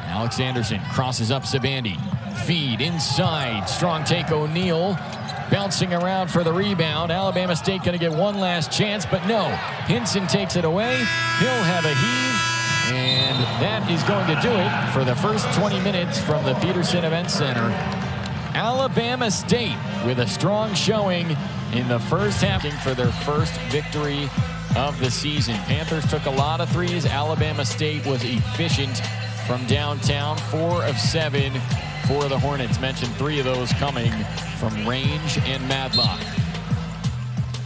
Alex Anderson crosses up Sibande. Feed inside, strong take, O'Neill bouncing around for the rebound. Alabama State gonna get one last chance, but no. Hinson takes it away, he'll have a heave. And that is going to do it for the first twenty minutes from the Peterson Event Center. Alabama State with a strong showing in the first half for their first victory of the season. Panthers took a lot of threes. Alabama State was efficient from downtown, four of seven for the Hornets. Mentioned three of those coming from Range and Madlock.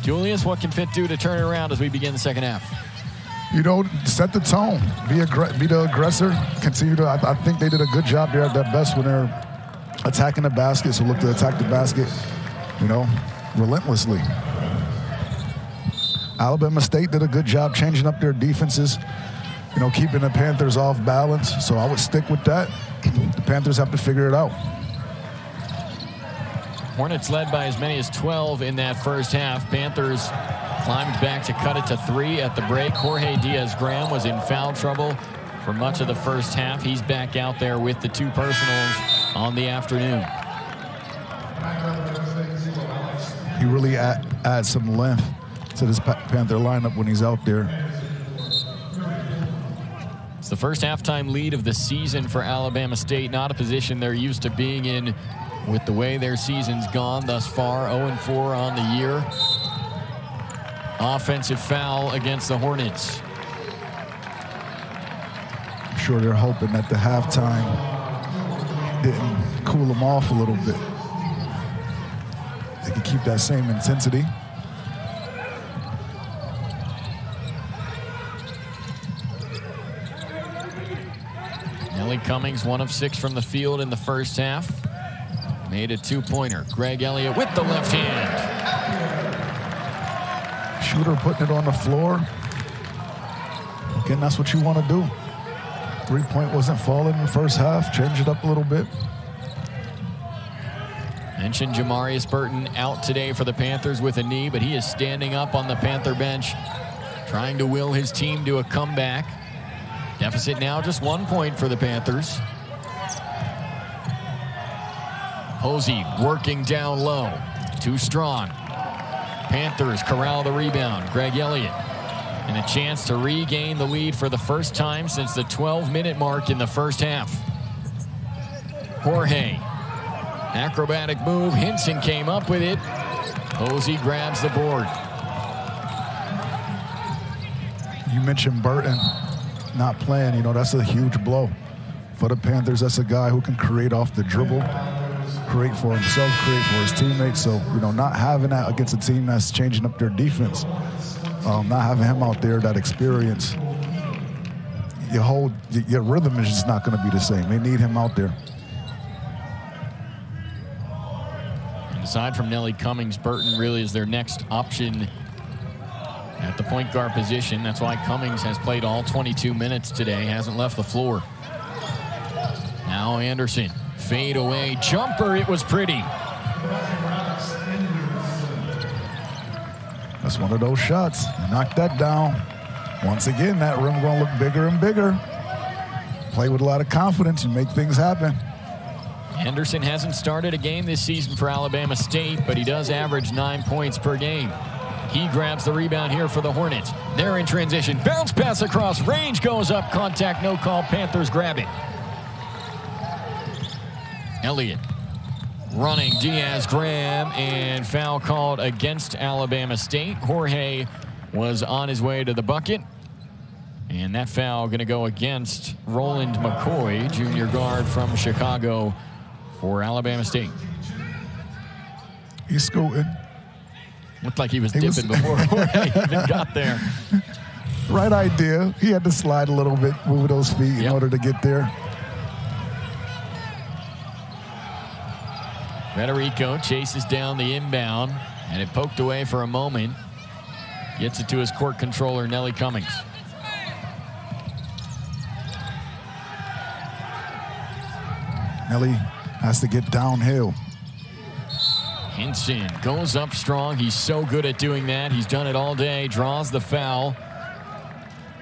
Julius, what can Pitt do to turn it around as we begin the second half? You know, set the tone, be, aggr be the aggressor, continue to, I, I think they did a good job there at their best when they're attacking the basket, so look to attack the basket, you know, relentlessly. Alabama State did a good job changing up their defenses, you know, keeping the Panthers off balance, so I would stick with that. The Panthers have to figure it out. Hornets led by as many as twelve in that first half. Panthers climbed back to cut it to three at the break. Jorge Diaz-Graham was in foul trouble for much of the first half. He's back out there with the two personals on the afternoon. He really add, adds some length to this Panther lineup when he's out there. It's the first halftime lead of the season for Alabama State, not a position they're used to being in with the way their season's gone thus far, oh and four on the year. Offensive foul against the Hornets. I'm sure they're hoping that the halftime didn't cool them off a little bit. They can keep that same intensity. Nelly Cummings, one of six from the field in the first half. Made a two-pointer. Greg Elliott with the left hand. Shooter putting it on the floor. Again, that's what you want to do. Three-point wasn't falling in the first half. Change it up a little bit. Mentioned Jamarius Burton out today for the Panthers with a knee, but he is standing up on the Panther bench, trying to will his team to a comeback. Deficit now just one point for the Panthers. Posey working down low. Too strong. Panthers corral the rebound. Greg Elliott, and a chance to regain the lead for the first time since the twelve minute mark in the first half. Jorge, acrobatic move. Hinson came up with it. Posey grabs the board. You mentioned Burton not playing. You know, that's a huge blow for the Panthers. That's a guy who can create off the dribble, create for himself, create for his teammates. So, you know, not having that against a team that's changing up their defense, um, not having him out there, that experience, your whole, your rhythm is just not going to be the same. They need him out there. And aside from Nelly Cummings, Burton really is their next option at the point guard position. That's why Cummings has played all twenty-two minutes today, hasn't left the floor. Now Anderson. Fade away jumper, it was pretty. That's one of those shots. Knock that down. Once again, that rim gonna look bigger and bigger. Play with a lot of confidence and make things happen. Anderson hasn't started a game this season for Alabama State, but he does average nine points per game. He grabs the rebound here for the Hornets. They're in transition. Bounce pass across. Range goes up. Contact, no call. Panthers grab it. Elliott running Diaz-Graham, and foul called against Alabama State. Jorge was on his way to the bucket, and that foul going to go against Roland McCoy, junior guard from Chicago for Alabama State. He's scooting. Looked like he was he dipping was before Jorge even got there. right idea. He had to slide a little bit, move those feet in yep. order to get there. Federico chases down the inbound, and it poked away for a moment. Gets it to his court controller, Nelly Cummings. Nelly has to get downhill. Hinson goes up strong. He's so good at doing that. He's done it all day. Draws the foul.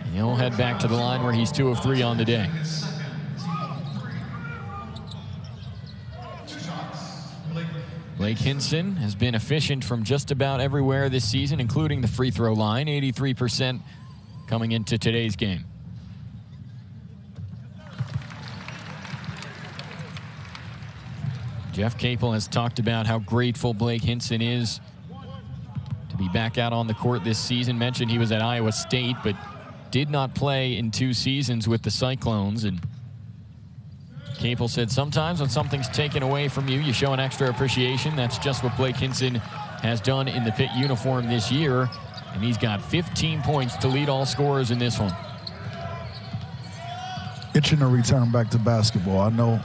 And he'll head back to the line where he's two of three on the day. Blake Hinson has been efficient from just about everywhere this season, including the free throw line, eighty-three percent coming into today's game. Jeff Capel has talked about how grateful Blake Hinson is to be back out on the court this season. Mentioned he was at Iowa State, but did not play in two seasons with the Cyclones. And Capel said sometimes when something's taken away from you, you show an extra appreciation. That's just what Blake Hinson has done in the Pitt uniform this year. And he's got fifteen points to lead all scorers in this one. Itching to return back to basketball. I know.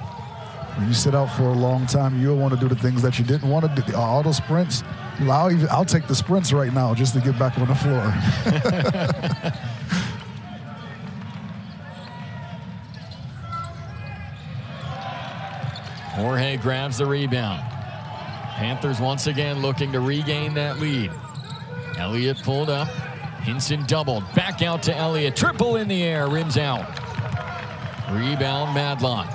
When you sit out for a long time, you'll want to do the things that you didn't want to do. All those sprints, I'll, even, I'll take the sprints right now just to get back on the floor. Jorge grabs the rebound. Panthers once again looking to regain that lead. Elliott pulled up. Hinson doubled. Back out to Elliott. Triple in the air. Rims out. Rebound Madlock.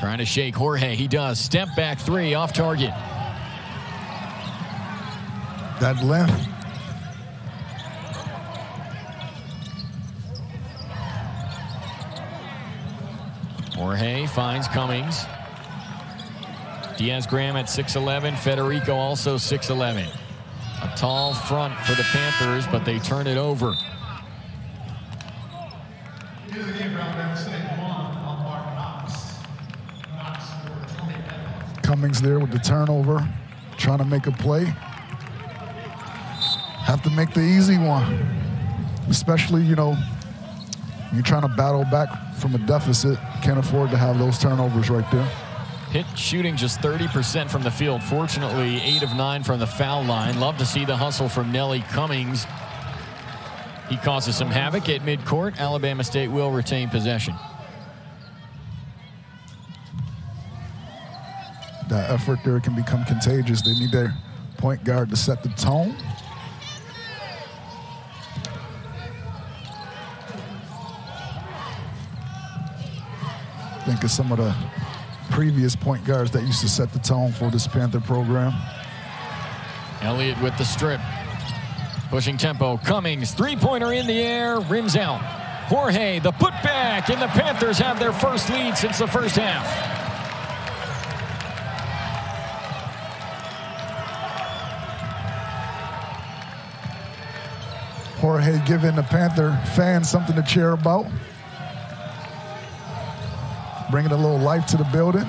Trying to shake Jorge. He does. Step back three off target. That left. Jorge finds Cummings. Diaz-Graham at six eleven. Federico also six eleven. A tall front for the Panthers, but they turn it over. Cummings there with the turnover, trying to make a play. Have to make the easy one, especially, you know, you're trying to battle back from a deficit. Can't afford to have those turnovers right there. Pitt shooting just thirty percent from the field. Fortunately, eight of nine from the foul line. Love to see the hustle from Nelly Cummings. He causes some havoc at midcourt. Alabama State will retain possession. That effort there can become contagious. They need their point guard to set the tone. Think of some of the previous point guards that used to set the tone for this Panther program. Elliott with the strip. Pushing tempo. Cummings, three-pointer in the air, rims out. Jorge, the putback, and the Panthers have their first lead since the first half. Jorge giving the Panther fans something to cheer about. Bringing a little life to the building.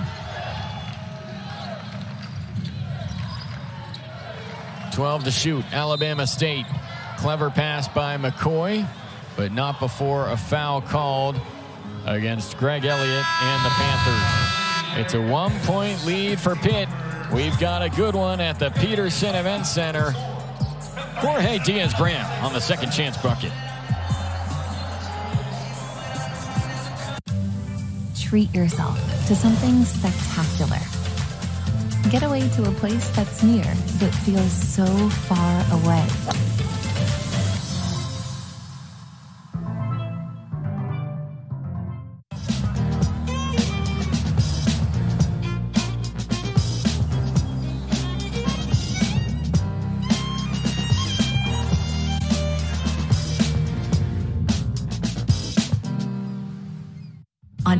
twelve to shoot, Alabama State. Clever pass by McCoy, but not before a foul called against Greg Elliott and the Panthers. It's a one-point lead for Pitt. We've got a good one at the Peterson Event Center. Jorge Diaz-Graham on the second chance bucket. Treat yourself to something spectacular. Get away to a place that's near that feels so far away.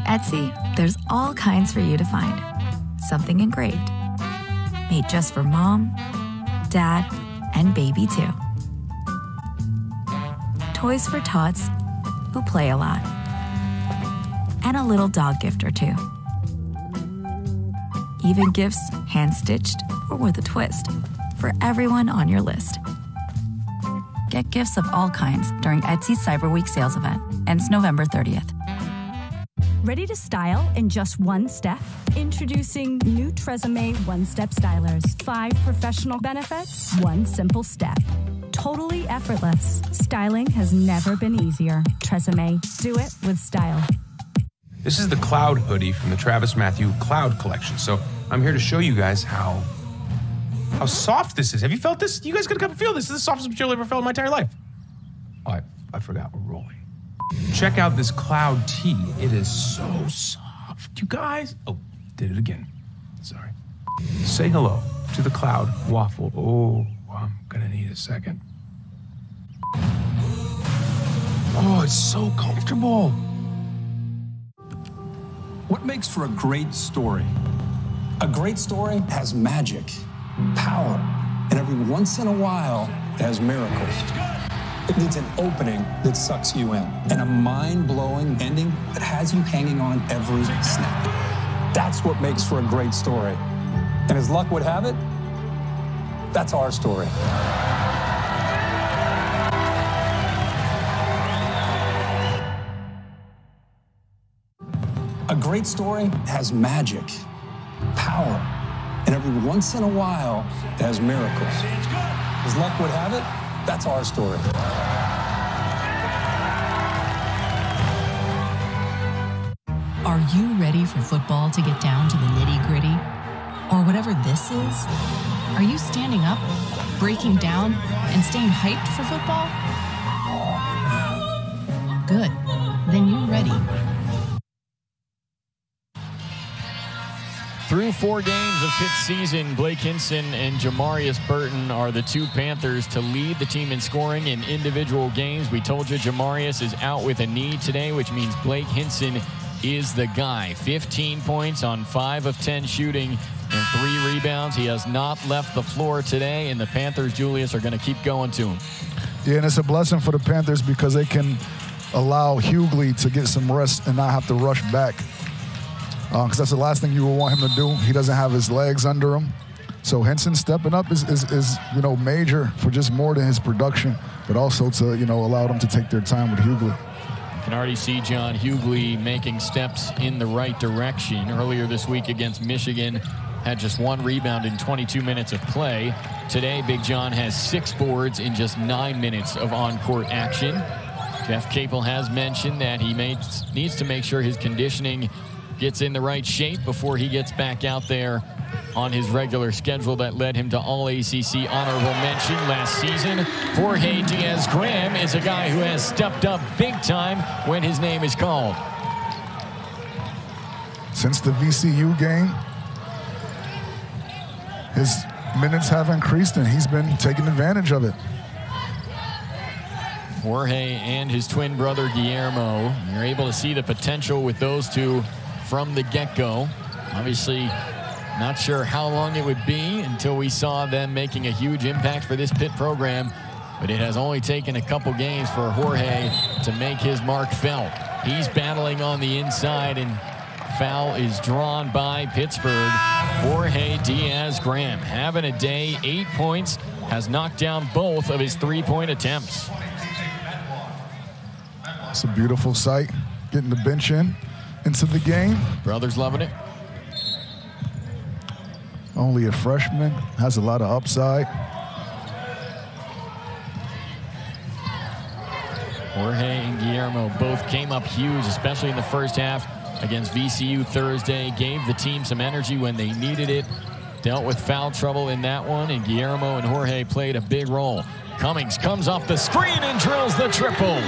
Etsy, there's all kinds for you to find. Something engraved, made just for mom, dad, and baby too. Toys for tots who play a lot. And a little dog gift or two. Even gifts hand-stitched or with a twist for everyone on your list. Get gifts of all kinds during Etsy's Cyber Week sales event. Ends November thirtieth. Ready to style in just one step? Introducing new Tresemme One-Step Stylers. Five professional benefits, one simple step. Totally effortless. Styling has never been easier. Tresemme. Do it with style. This is the Cloud hoodie from the Travis Mathew Cloud collection. So I'm here to show you guys how how soft this is. Have you felt this? You guys gotta come and feel this. This is the softest material I've ever felt in my entire life. Oh, I, I forgot we're rolling. Check out this Cloud tee. It is so soft, you guys. Oh, did it again. Sorry. Say hello to the Cloud waffle. Oh, I'm gonna need a second. Oh, it's so comfortable. What makes for a great story? A great story has magic, power, and every once in a while, it has miracles. It needs an opening that sucks you in and a mind-blowing ending that has you hanging on every snap. That's what makes for a great story. And as luck would have it, that's our story. A great story has magic, power, and every once in a while, it has miracles. As luck would have it, that's our story. Are you ready for football to get down to the nitty-gritty? Or whatever this is? Are you standing up, breaking down, and staying hyped for football? Good. Then you're ready. Through four games of Pitt's season, Blake Hinson and Jamarius Burton are the two Panthers to lead the team in scoring in individual games. We told you Jamarius is out with a knee today, which means Blake Hinson is the guy. fifteen points on five of ten shooting and three rebounds. He has not left the floor today, and the Panthers, Julius, are going to keep going to him. Yeah, and it's a blessing for the Panthers because they can allow Hugley to get some rest and not have to rush back. Because uh, that's the last thing you would want him to do. He doesn't have his legs under him. So Hinson stepping up is, is, is you know, major for just more than his production, but also to, you know, allow them to take their time with Hugley. You can already see John Hugley making steps in the right direction. Earlier this week against Michigan, had just one rebound in twenty-two minutes of play. Today, Big John has six boards in just nine minutes of on-court action. Jeff Capel has mentioned that he makes, needs to make sure his conditioning gets in the right shape before he gets back out there on his regular schedule that led him to All A C C honorable mention last season. Jorge Diaz-Graham is a guy who has stepped up big time when his name is called. Since the V C U game, his minutes have increased and he's been taking advantage of it. Jorge and his twin brother Guillermo, you're able to see the potential with those two from the get-go. Obviously, not sure how long it would be until we saw them making a huge impact for this Pitt program, but it has only taken a couple games for Jorge to make his mark felt. He's battling on the inside, and foul is drawn by Pittsburgh. Jorge Diaz-Graham having a day, eight points, has knocked down both of his three-point attempts. It's a beautiful sight, getting the bench in. Into the game. Brothers loving it. Only a freshman. Has a lot of upside. Jorge and Guillermo both came up huge, especially in the first half against V C U Thursday. Gave the team some energy when they needed it. Dealt with foul trouble in that one, and Guillermo and Jorge played a big role. Cummings comes off the screen and drills the triple.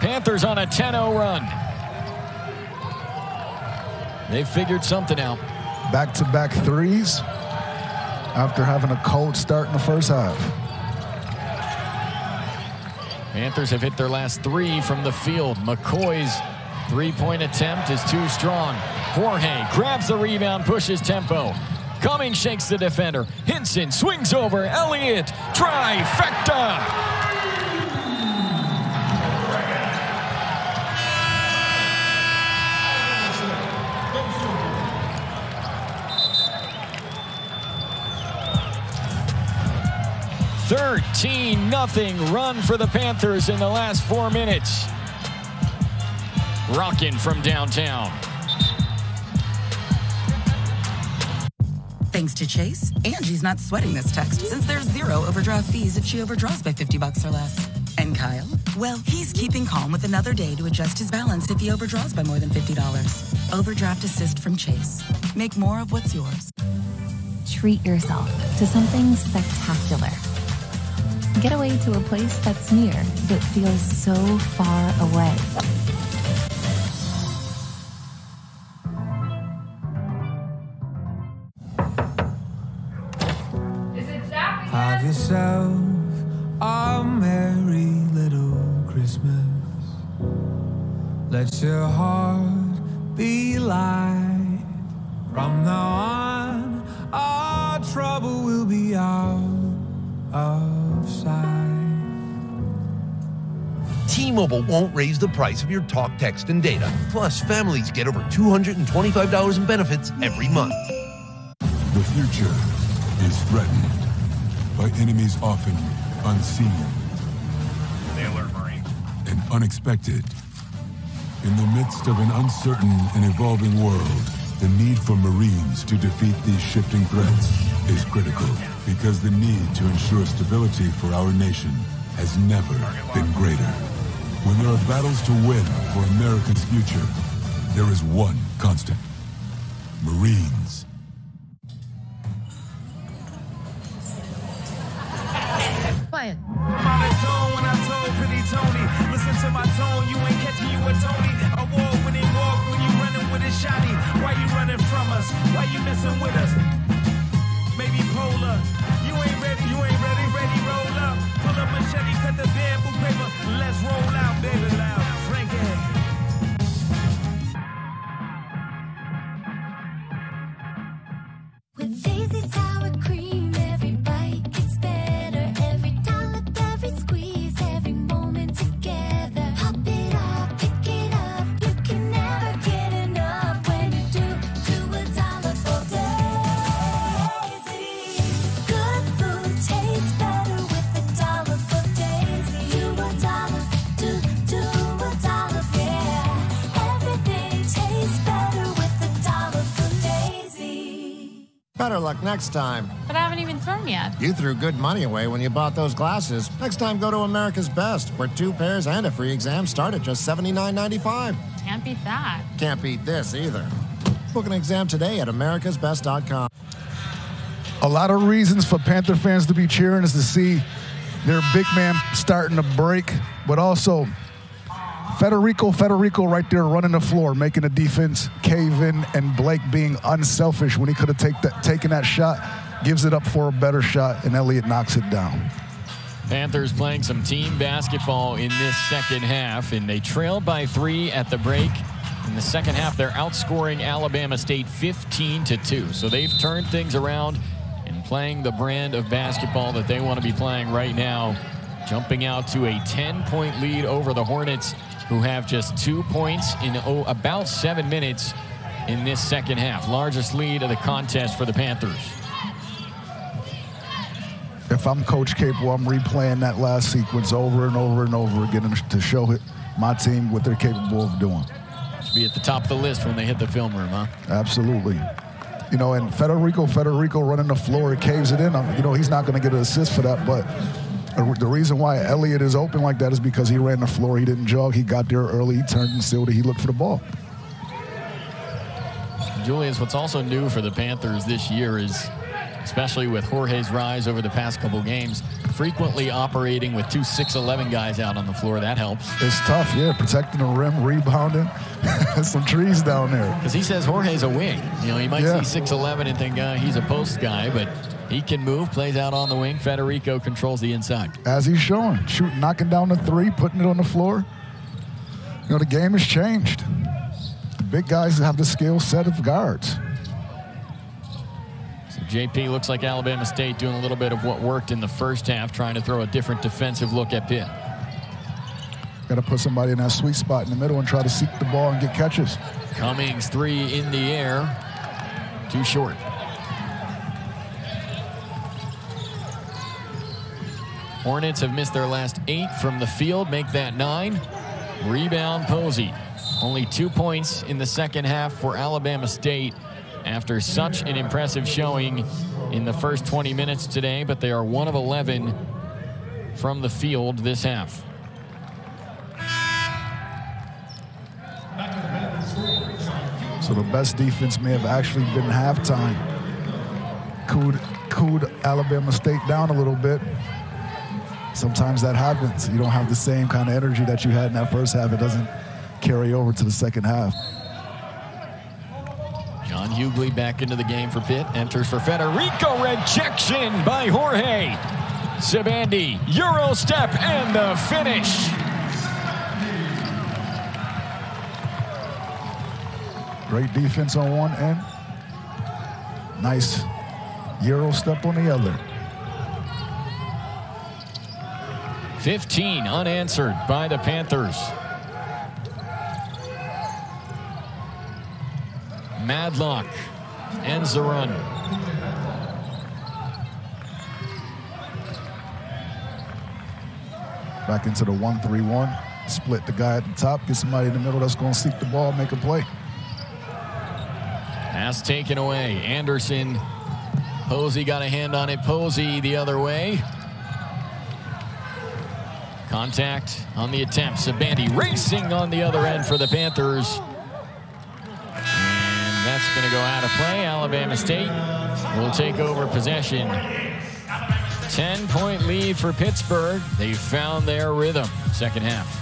Panthers on a ten oh run. They figured something out. Back-to-back threes after having a cold start in the first half. Panthers have hit their last three from the field. McCoy's three-point attempt is too strong. Jorge grabs the rebound, pushes tempo. Cummings shakes the defender. Hinson swings over. Elliott, trifecta. thirteen nothing run for the Panthers in the last four minutes. Rockin' from downtown. Thanks to Chase, Angie's not sweating this text since there's zero overdraft fees if she overdraws by fifty bucks or less. And Kyle? Well, he's keeping calm with another day to adjust his balance if he overdraws by more than fifty dollars. Overdraft assist from Chase. Make more of what's yours. Treat yourself to something spectacular. Get away to a place that's near but feels so far away. Have yourself a merry little Christmas. Let your heart be light. From now on, our trouble will be out of sight. T-Mobile won't raise the price of your talk, text, and data. Plus, families get over two hundred twenty-five dollars in benefits every month. The future is threatened by enemies often unseen. Sailor Marine. And unexpected. In the midst of an uncertain and evolving world, the need for Marines to defeat these shifting threats is critical, because the need to ensure stability for our nation has never been greater. When there are battles to win for America's future, there is one constant: Marines. Better luck next time. But I haven't even thrown yet. You threw good money away when you bought those glasses. Next time, go to America's Best, where two pairs and a free exam start at just seventy-nine ninety-five. Can't beat that. Can't beat this either. Book an exam today at americas best dot com. A lot of reasons for Panther fans to be cheering is to see their big man starting to break, but also Federico, Federico right there running the floor, making the defense cave in, and Blake being unselfish when he could have take that, taken that shot, gives it up for a better shot, and Elliott knocks it down. Panthers playing some team basketball in this second half, and they trail by three at the break. In the second half, they're outscoring Alabama State fifteen to two. So they've turned things around and playing the brand of basketball that they want to be playing right now, jumping out to a ten point lead over the Hornets, who have just two points in oh, about seven minutes in this second half. Largest lead of the contest for the Panthers. If I'm Coach Capel, I'm replaying that last sequence over and over and over again to show it, my team what they're capable of doing. Should be at the top of the list when they hit the film room, huh? Absolutely. You know, and Federico, Federico running the floor, it caves it in. You know, he's not going to get an assist for that, but the reason why Elliott is open like that is because he ran the floor. He didn't jog. He got there early. He turned and sealed it. He looked for the ball. Julius, what's also new for the Panthers this year is, especially with Jorge's rise over the past couple games, frequently operating with two six eleven guys out on the floor. That helps. It's tough, yeah, protecting the rim, rebounding. Some trees down there. Because he says Jorge's a wing. You know, he might yeah. see six eleven and think uh, he's a post guy, but he can move, plays out on the wing. Federico controls the inside. As he's showing, shooting, knocking down the three, putting it on the floor. You know, the game has changed. The big guys have the skill set of guards. So J P, looks like Alabama State doing a little bit of what worked in the first half, trying to throw a different defensive look at Pitt. Got to put somebody in that sweet spot in the middle and try to seek the ball and get catches. Cummings, three in the air. Too short. Hornets have missed their last eight from the field, make that nine. Rebound, Posey. Only two points in the second half for Alabama State after such an impressive showing in the first twenty minutes today, but they are one of eleven from the field this half. So the best defense may have actually been halftime. Cooled, cooled Alabama State down a little bit. Sometimes that happens. You don't have the same kind of energy that you had in that first half. It doesn't carry over to the second half. John Hugley back into the game for Pitt. Enters for Federico. Rejection by Jorge Sibande. Euro step and the finish. Great defense on one end. Nice Euro step on the other. fifteen unanswered by the Panthers. Madlock ends the run. Back into the one three one. Split the guy at the top. Get somebody in the middle that's going to seek the ball, make a play. Pass taken away. Anderson. Posey got a hand on it. Posey the other way. Contact on the attempt. Sibande racing on the other end for the Panthers. And that's going to go out of play. Alabama State will take over possession. ten-point lead for Pittsburgh. They found their rhythm second half.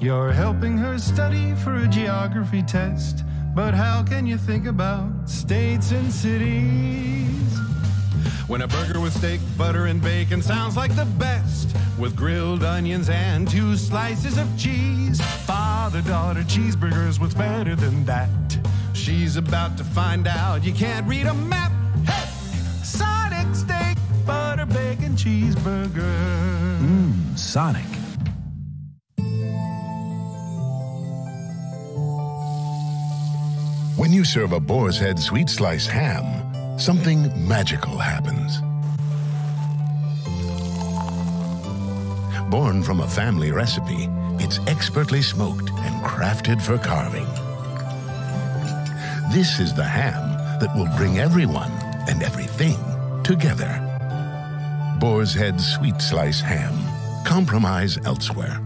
You're helping her study for a geography test, but how can you think about states and cities? When a burger with steak, butter, and bacon sounds like the best, with grilled onions and two slices of cheese. Father-daughter cheeseburgers, what's better than that? She's about to find out you can't read a map. Hey! Sonic steak, butter, bacon, cheeseburger. Mmm, Sonic. When you serve a Boar's Head sweet slice ham, something magical happens. Born from a family recipe, it's expertly smoked and crafted for carving. This is the ham that will bring everyone and everything together. Boar's Head sweet slice ham. Compromise elsewhere.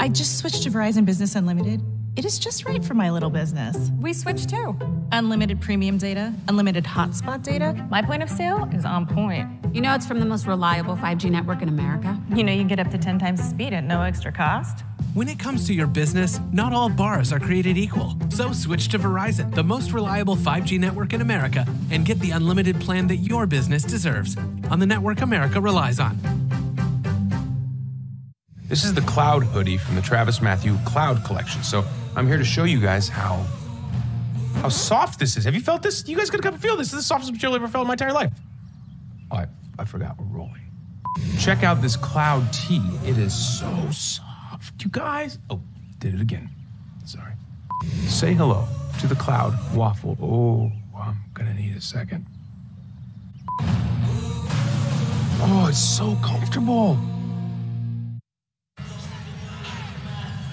I just switched to Verizon Business Unlimited. It is just right for my little business. We switched too. Unlimited premium data, unlimited hotspot data. My point of sale is on point. You know it's from the most reliable five G network in America. You know you can get up to ten times the speed at no extra cost. When it comes to your business, not all bars are created equal. So switch to Verizon, the most reliable five G network in America, and get the unlimited plan that your business deserves on the network America relies on. This is the Cloud hoodie from the Travis Mathew Cloud collection. So I'm here to show you guys how how soft this is. Have you felt this? You guys gotta come and feel this. This is the softest material I've ever felt in my entire life. Oh, I, I forgot we're rolling. Check out this Cloud tee. It is so soft. You guys, oh, did it again. Sorry. Say hello to the Cloud waffle. Oh, I'm gonna need a second. Oh, it's so comfortable.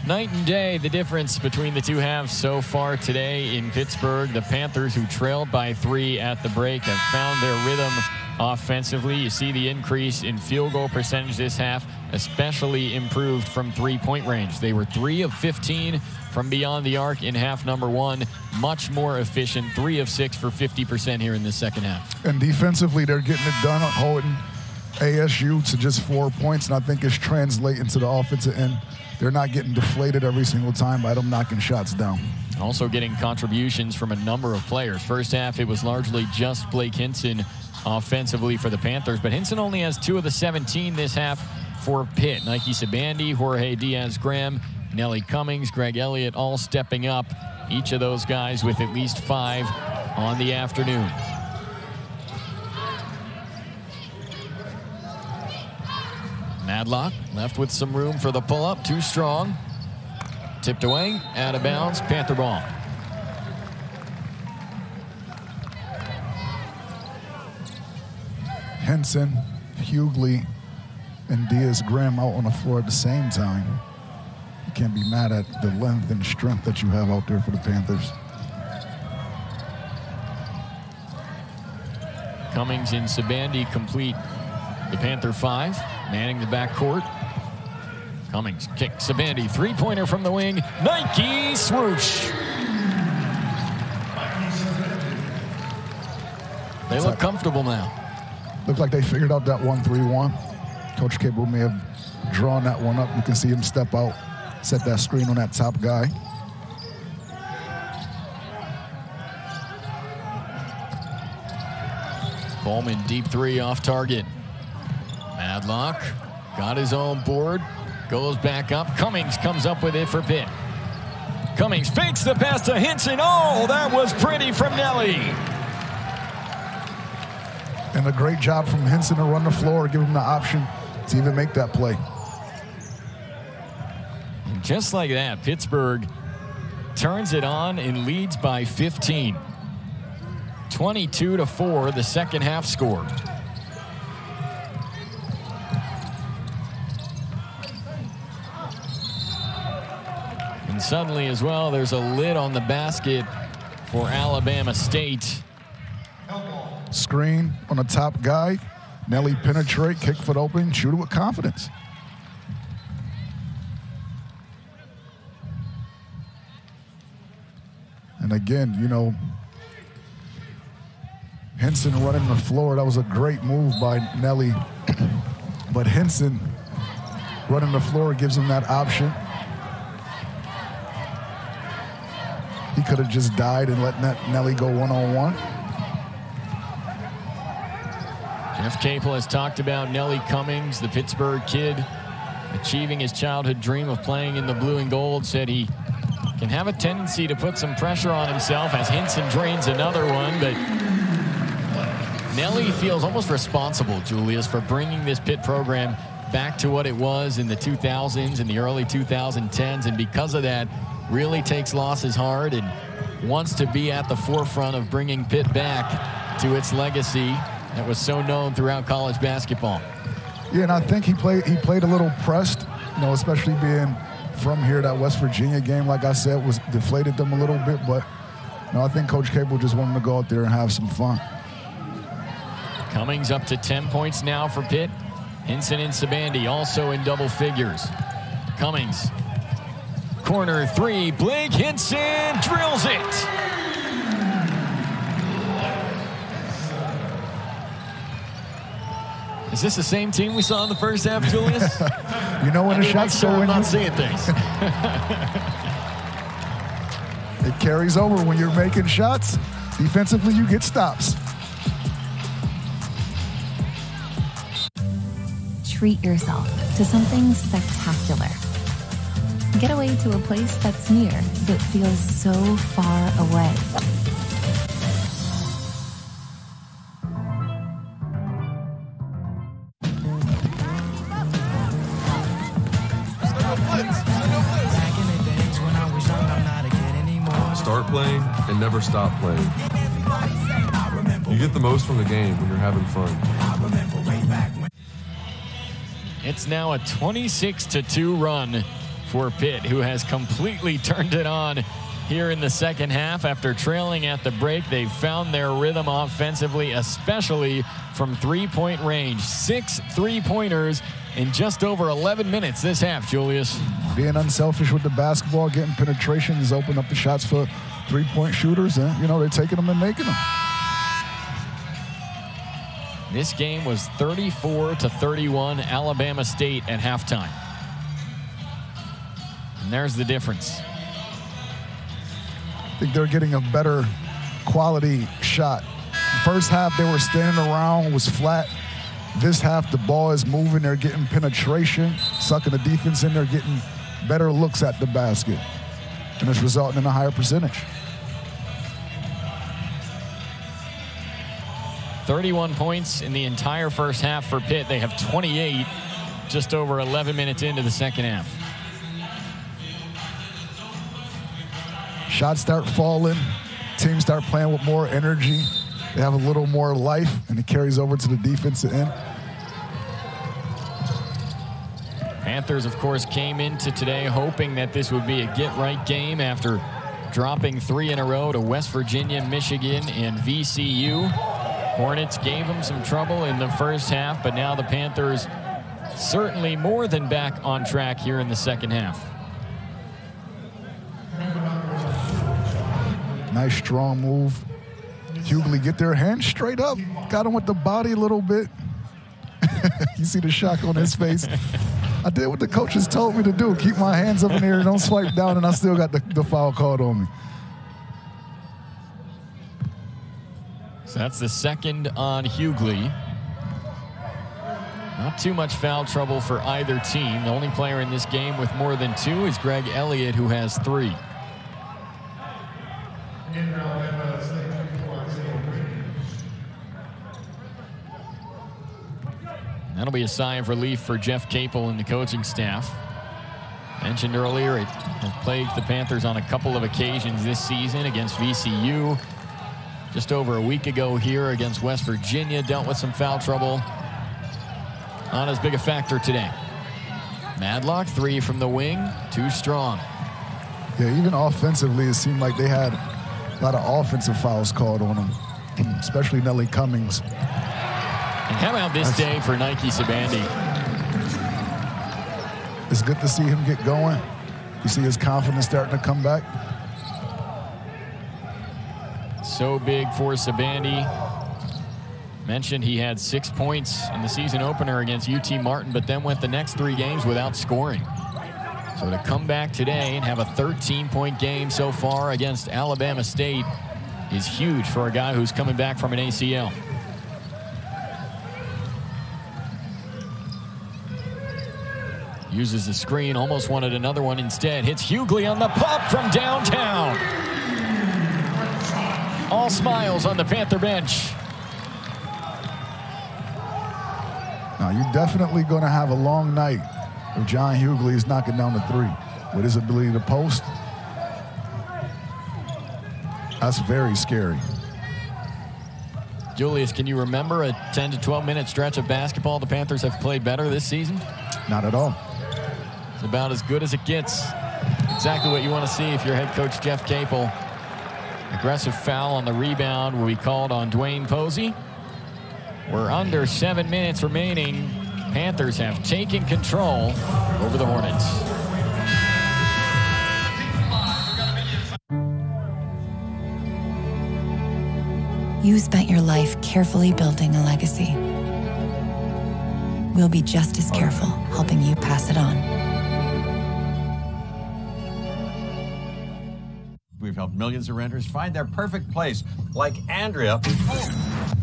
Night and day, the difference between the two halves so far today in Pittsburgh. The Panthers, who trailed by three at the break, have found their rhythm offensively. You see the increase in field goal percentage this half, especially improved from three-point range. They were three of fifteen from beyond the arc in half number one. Much more efficient, three of six for fifty percent here in the second half. And defensively, they're getting it done, holding A S U to just four points, and I think it's translating to the offensive end. They're not getting deflated every single time by them knocking shots down. Also getting contributions from a number of players. First half, it was largely just Blake Hinson offensively for the Panthers, but Hinson only has two of the seventeen this half for Pitt. Nike Sibande, Jorge Diaz-Graham, Nelly Cummings, Greg Elliott all stepping up. Each of those guys with at least five on the afternoon. Madlock left with some room for the pull-up. Too strong. Tipped away, out of bounds, Panther ball. Hinson, Hugley, and Diaz-Graham out on the floor at the same time. You can't be mad at the length and strength that you have out there for the Panthers. Cummings and Sibande complete the Panther five, manning the backcourt. Cummings kicks Sibande, three-pointer from the wing, Nike swoosh. They look comfortable now. Look like they figured out that one three one. Coach Capel may have drawn that one up. You can see him step out, set that screen on that top guy. Coleman, deep three off target. Madlock got his own board, goes back up. Cummings comes up with it for Pitt. Cummings fakes the pass to Hinson. Oh, that was pretty from Nelly. And a great job from Hinson to run the floor, give him the option to even make that play. And just like that, Pittsburgh turns it on and leads by fifteen. twenty-two to four, the second half score. And suddenly as well, there's a lid on the basket for Alabama State. Screen on the top guy. Nelly penetrate, kick foot open, shoot it with confidence. And again, you know, Hinson running the floor. That was a great move by Nelly. But Hinson running the floor gives him that option. He could have just died and let Nelly go one-on-one. Jeff Capel has talked about Nelly Cummings, the Pittsburgh kid, achieving his childhood dream of playing in the blue and gold. Said he can have a tendency to put some pressure on himself as Hinson drains another one, but Nelly feels almost responsible, Julius, for bringing this Pitt program back to what it was in the two thousands and the early two thousand tens, and because of that, really takes losses hard and wants to be at the forefront of bringing Pitt back to its legacy that was so known throughout college basketball. Yeah, and I think he played he played a little pressed, you know, especially being from here. That West Virginia game, like I said, was deflated them a little bit, but you know, I think Coach Capel just wanted to go out there and have some fun. Cummings up to ten points now for Pitt. Hinson and Sibande also in double figures. Cummings, corner three, Blake Hinson drills it. Is this the same team we saw in the first half, Julius? You know when I mean, a shot's so I'm not seeing things. It carries over when you're making shots. Defensively, you get stops. Treat yourself to something spectacular. Get away to a place that's near that feels so far away. Start playing and never stop playing. You get the most from the game when you're having fun. It's now a twenty-six to two run for Pitt, who has completely turned it on here in the second half. After trailing at the break, they found their rhythm offensively, especially from three-point range. Six three-pointers in just over eleven minutes this half, Julius. Being unselfish with the basketball, getting penetrations, open up the shots for three-point shooters, and, you know, they're taking them and making them. This game was thirty-four to thirty-one, Alabama State at halftime. And there's the difference. I think they're getting a better quality shot. First half, they were standing around, was flat. This half, the ball is moving. They're getting penetration, sucking the defense in. They're getting better looks at the basket. And it's resulting in a higher percentage. thirty-one points in the entire first half for Pitt. They have twenty-eight just over eleven minutes into the second half. Shots start falling. Teams start playing with more energy. They have a little more life, and it carries over to the defensive end. Panthers, of course, came into today hoping that this would be a get-right game after dropping three in a row to West Virginia, Michigan, and V C U. Hornets gave them some trouble in the first half, but now the Panthers certainly more than back on track here in the second half. Nice strong move. Hugley get their hand straight up. Got him with the body a little bit. You see the shock on his face. I did what the coaches told me to do. Keep my hands up in the air. Don't swipe down, and I still got the, the foul called on me. So that's the second on Hugley. Not too much foul trouble for either team. The only player in this game with more than two is Greg Elliott, who has three. That'll be a sigh of relief for Jeff Capel and the coaching staff. Mentioned earlier, it has plagued the Panthers on a couple of occasions this season against V C U. Just over a week ago here against West Virginia, dealt with some foul trouble. Not as big a factor today. Madlock, three from the wing, too strong. Yeah, even offensively, it seemed like they had a lot of offensive fouls called on them, especially Nelly Cummings. And how about this day for Nike Sibande? It's good to see him get going. You see his confidence starting to come back. So big for Sibande. Mentioned he had six points in the season opener against U T Martin, but then went the next three games without scoring. So to come back today and have a thirteen-point game so far against Alabama State is huge for a guy who's coming back from an A C L. Uses the screen, almost wanted another one instead. Hits Hugley on the pop from downtown. All smiles on the Panther bench. Now, you're definitely going to have a long night if John Hugley is knocking down the three with his ability to post. That's very scary. Julius, can you remember a ten to twelve minute stretch of basketball the Panthers have played better this season? Not at all. It's about as good as it gets. Exactly what you want to see if you're head coach Jeff Capel. Aggressive foul on the rebound will be called on Dwayne Posey. We're under seven minutes remaining. Panthers have taken control over the Hornets. You spent your life carefully building a legacy. We'll be just as careful helping you pass it on. We've helped millions of renters find their perfect place, like Andrea. Oh,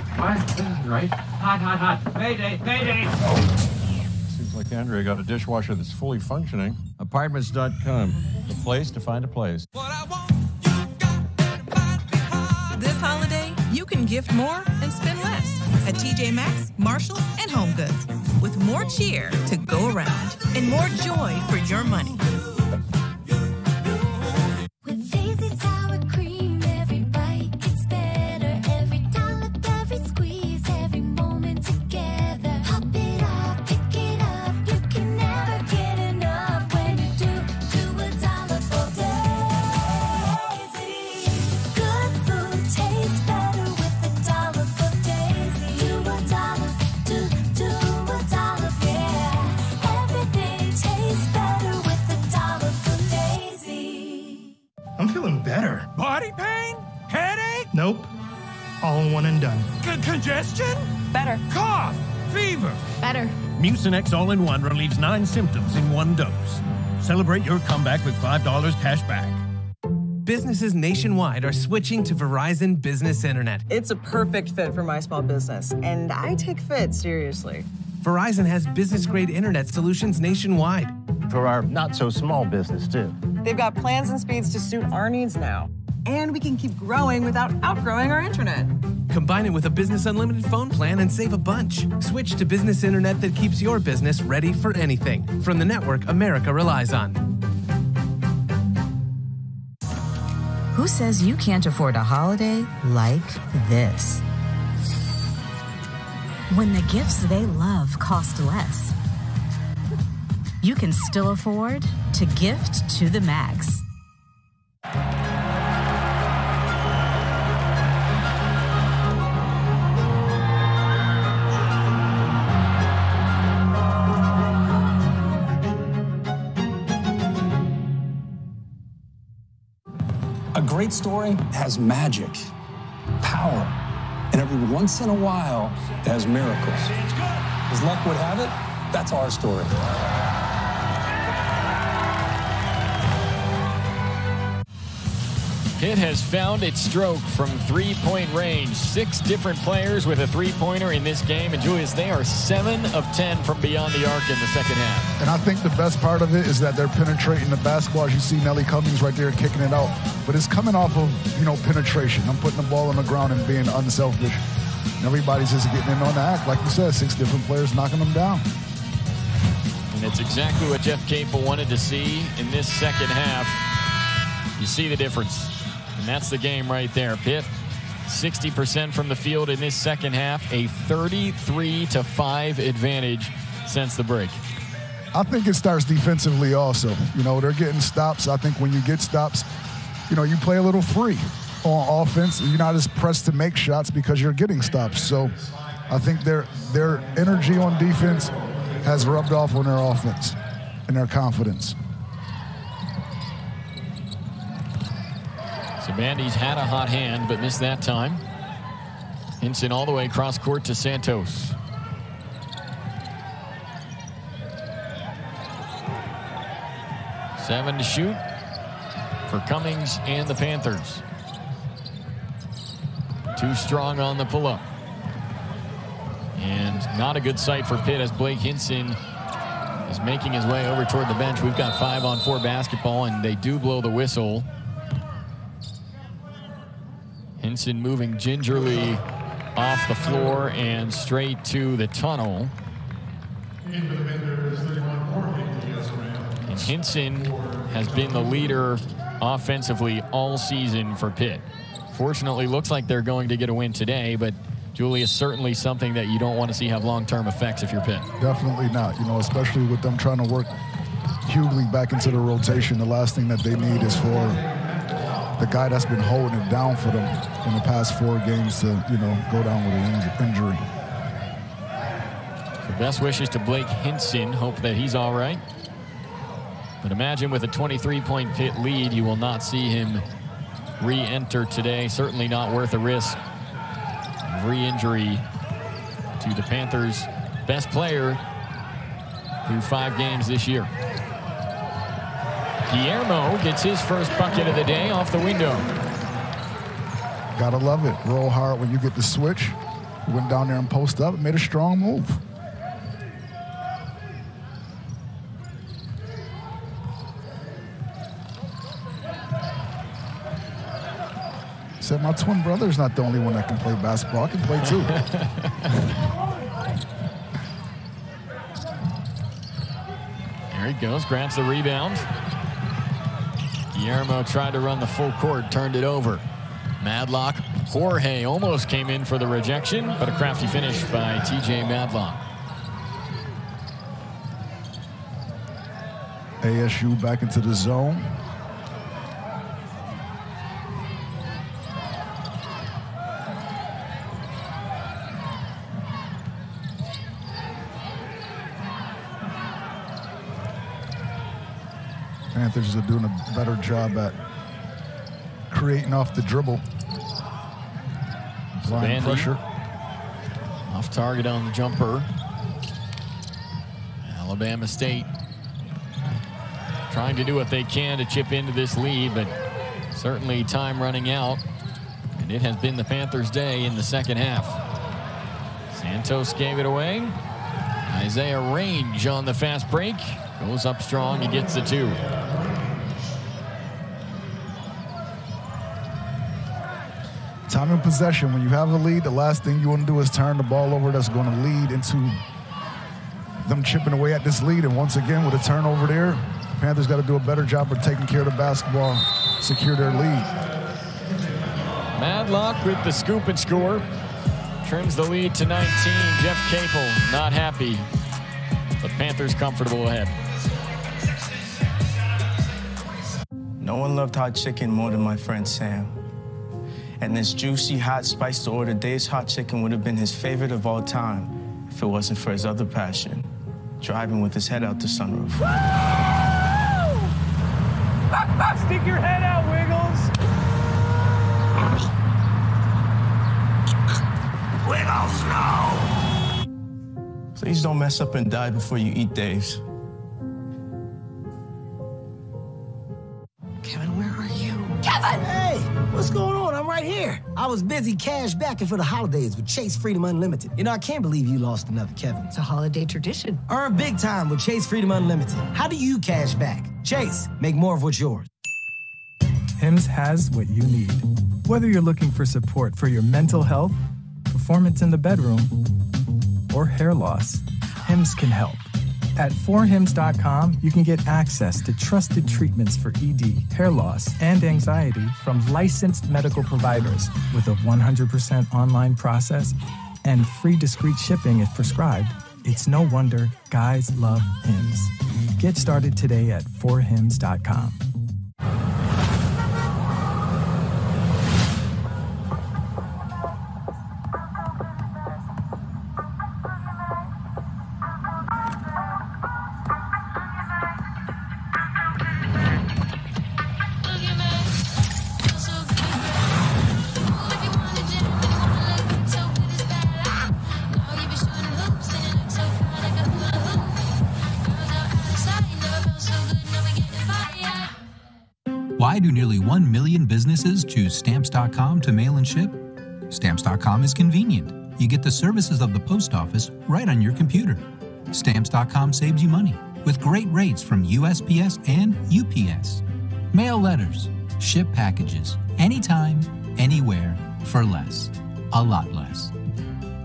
oh my, this is right. Hot, hot, hot. Mayday, mayday. Seems like Andrea got a dishwasher that's fully functioning. Apartments dot com, the place to find a place. What I want, you got. This holiday, you can gift more and spend less at T J Maxx, Marshall, and HomeGoods, with more cheer to go around and more joy for your money. Nope. All in one and done. Con- congestion? Better. Cough. Fever? Better. Mucinex All-in-One relieves nine symptoms in one dose. Celebrate your comeback with five dollars cash back. Businesses nationwide are switching to Verizon Business Internet. It's a perfect fit for my small business, and I take fit seriously. Verizon has business-grade internet solutions nationwide. For our not-so-small business, too. They've got plans and speeds to suit our needs now. And we can keep growing without outgrowing our internet. Combine it with a Business Unlimited phone plan and save a bunch. Switch to business internet that keeps your business ready for anything. From the network America relies on. Who says you can't afford a holiday like this? When the gifts they love cost less, you can still afford to gift to the max. A great story has magic, power, and every once in a while, it has miracles. As luck would have it, that's our story. Pitt has found its stroke from three-point range. Six different players with a three-pointer in this game. And, Julius, they are seven of ten from beyond the arc in the second half. And I think the best part of it is that they're penetrating the basketball. As you see Nelly Cummings right there kicking it out. But it's coming off of, you know, penetration. I'm putting the ball on the ground and being unselfish. And everybody's just getting in on the act. Like you said, six different players knocking them down. And it's exactly what Jeff Capel wanted to see in this second half. You see the difference. And that's the game right there. Pitt, sixty percent from the field in this second half, a thirty-three to five advantage since the break. I think it starts defensively also. You know, they're getting stops. I think when you get stops, you know, you play a little free on offense. You're not as pressed to make shots because you're getting stops. So I think their, their energy on defense has rubbed off on their offense and their confidence. Sibande's had a hot hand, but missed that time. Hinson all the way cross court to Santos. Seven to shoot for Cummings and the Panthers. Too strong on the pull-up. And not a good sight for Pitt as Blake Hinson is making his way over toward the bench. We've got five on four basketball, and they do blow the whistle. Hinson moving gingerly off the floor and straight to the tunnel. And Hinson has been the leader offensively all season for Pitt. Fortunately, looks like they're going to get a win today, but Julius, certainly something that you don't want to see have long-term effects if you're Pitt. Definitely not, you know, especially with them trying to work Hugley back into the rotation. The last thing that they need is for the guy that's been holding it down for them in the past four games to, you know, go down with an injury. So best wishes to Blake Hinson. Hope that he's all right. But imagine with a twenty-three point Pitt lead, you will not see him re-enter today. Certainly not worth a risk of re-injury to the Panthers' best player through five games this year. Guillermo gets his first bucket of the day off the window. Gotta love it. Roll hard when you get the switch. Went down there and post up and made a strong move. Said my twin brother's not the only one that can play basketball. I can play too. There he goes, grabs the rebound. Guillermo tried to run the full court, turned it over. Madlock, Jorge almost came in for the rejection, but a crafty finish by T J Madlock. A S U back into the zone. Panthers are doing a better job at creating off the dribble. Line pressure. Off target on the jumper. Alabama State trying to do what they can to chip into this lead, but certainly time running out. And it has been the Panthers' day in the second half. Santos gave it away. Isaiah Range on the fast break. Goes up strong and gets the two. Time in possession. When you have a lead, the last thing you want to do is turn the ball over. That's going to lead into them chipping away at this lead. And once again, with a turnover there, the Panthers got to do a better job of taking care of the basketball, secure their lead. Madlock with the scoop and score. Trims the lead to nineteen. Jeff Capel not happy. The Panthers comfortable ahead. No one loved hot chicken more than my friend Sam. And this juicy, hot, spiced to order Dave's hot chicken would have been his favorite of all time if it wasn't for his other passion, driving with his head out the sunroof. Stick your head out, Wiggles. Wiggles, no! Please don't mess up and die before you eat Dave's. Kevin, where are you? Kevin! Hey, what's going on? I'm right here. I was busy cash backing for the holidays with Chase Freedom Unlimited. You know, I can't believe you lost another Kevin. It's a holiday tradition. Earn big time with Chase Freedom Unlimited. How do you cash back? Chase, make more of what's yours. Hims has what you need. Whether you're looking for support for your mental health, performance in the bedroom, or hair loss, Hims can help. At for hims dot com, you can get access to trusted treatments for E D, hair loss, and anxiety from licensed medical providers with a one hundred percent online process and free discreet shipping if prescribed. It's no wonder guys love Hims. Get started today at for hims dot com. Why do nearly one million businesses choose stamps dot com to mail and ship? stamps dot com is convenient. You get the services of the post office right on your computer. stamps dot com saves you money with great rates from U S P S and U P S. Mail letters, ship packages, anytime, anywhere, for less. A lot less.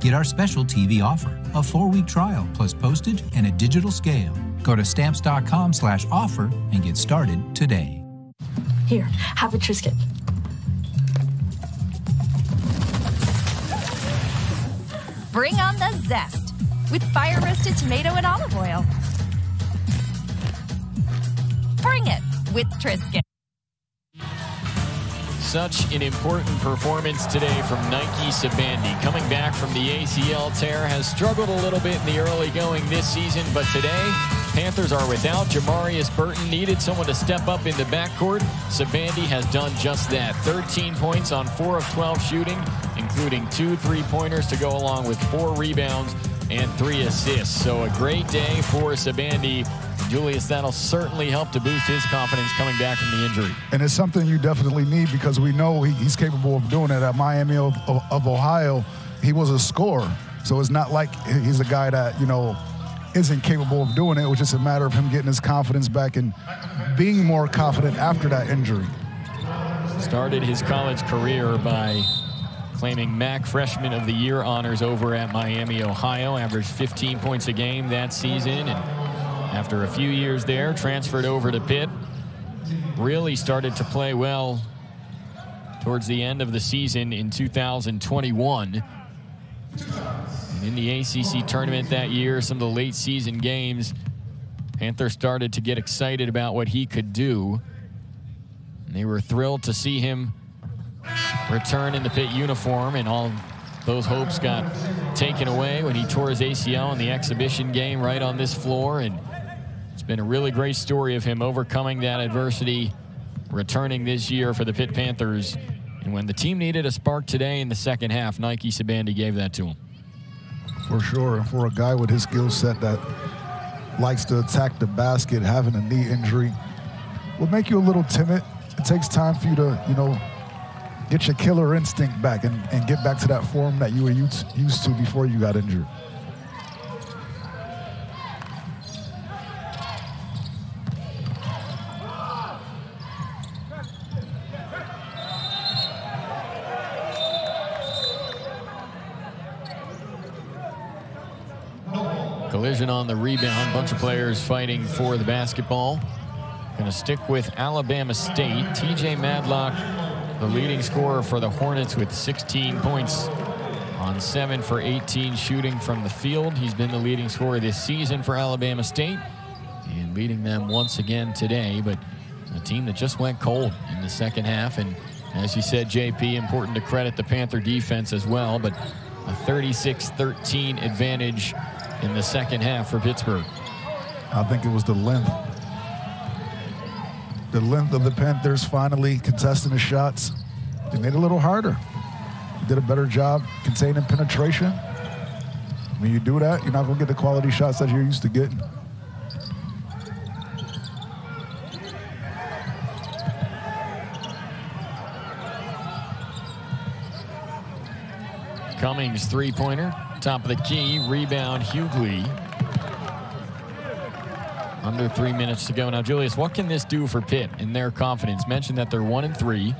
Get our special T V offer, a four-week trial plus postage and a digital scale. Go to stamps dot com slash offer and get started today. Here, have a Triscuit. Bring on the zest with fire-roasted tomato and olive oil. Bring it with Triscuit. Such an important performance today from Nike Sibande. Coming back from the A C L tear, has struggled a little bit in the early going this season, but today, Panthers are without Jamarius Burton, needed someone to step up in the backcourt. Sibande has done just that. thirteen points on four of twelve shooting, including two three-pointers to go along with four rebounds and three assists. So a great day for Sibande. Julius, that'll certainly help to boost his confidence coming back from the injury. And it's something you definitely need because we know he, he's capable of doing it. At Miami of, of Ohio, he was a scorer. So it's not like he's a guy that, you know, isn't capable of doing it. It was just a matter of him getting his confidence back and being more confident after that injury. Started his college career by claiming M A C Freshman of the Year honors over at Miami, Ohio. Averaged fifteen points a game that season. And after a few years there, transferred over to Pitt. Really started to play well towards the end of the season in two thousand twenty-one. In the A C C tournament that year, some of the late season games, Panther started to get excited about what he could do. And they were thrilled to see him return in the Pitt uniform, and all those hopes got taken away when he tore his A C L in the exhibition game right on this floor. And it's been a really great story of him overcoming that adversity, returning this year for the Pitt Panthers And when the team needed a spark today in the second half, Nike Sibande gave that to him. For sure. For a guy with his skill set that likes to attack the basket, having a knee injury will make you a little timid. It takes time for you to, you know, get your killer instinct back and, and get back to that form that you were used to before you got injured. Collision on the rebound. Bunch of players fighting for the basketball. Going to stick with Alabama State. T J Madlock, the leading scorer for the Hornets with sixteen points on seven for eighteen shooting from the field. He's been the leading scorer this season for Alabama State and leading them once again today, but a team that just went cold in the second half. And as you said, J P, important to credit the Panther defense as well, but a thirty-six thirteen advantage in the second half for Pittsburgh. I think it was the length. The length of the Panthers finally contesting the shots. They made it a little harder. They did a better job containing penetration. When you do that, you're not gonna get the quality shots that you're used to getting. Cummings three-pointer. Top of the key, rebound, Hugley. Under three minutes to go. Now, Julius, what can this do for Pitt and their confidence? Mentioned that they're one and three.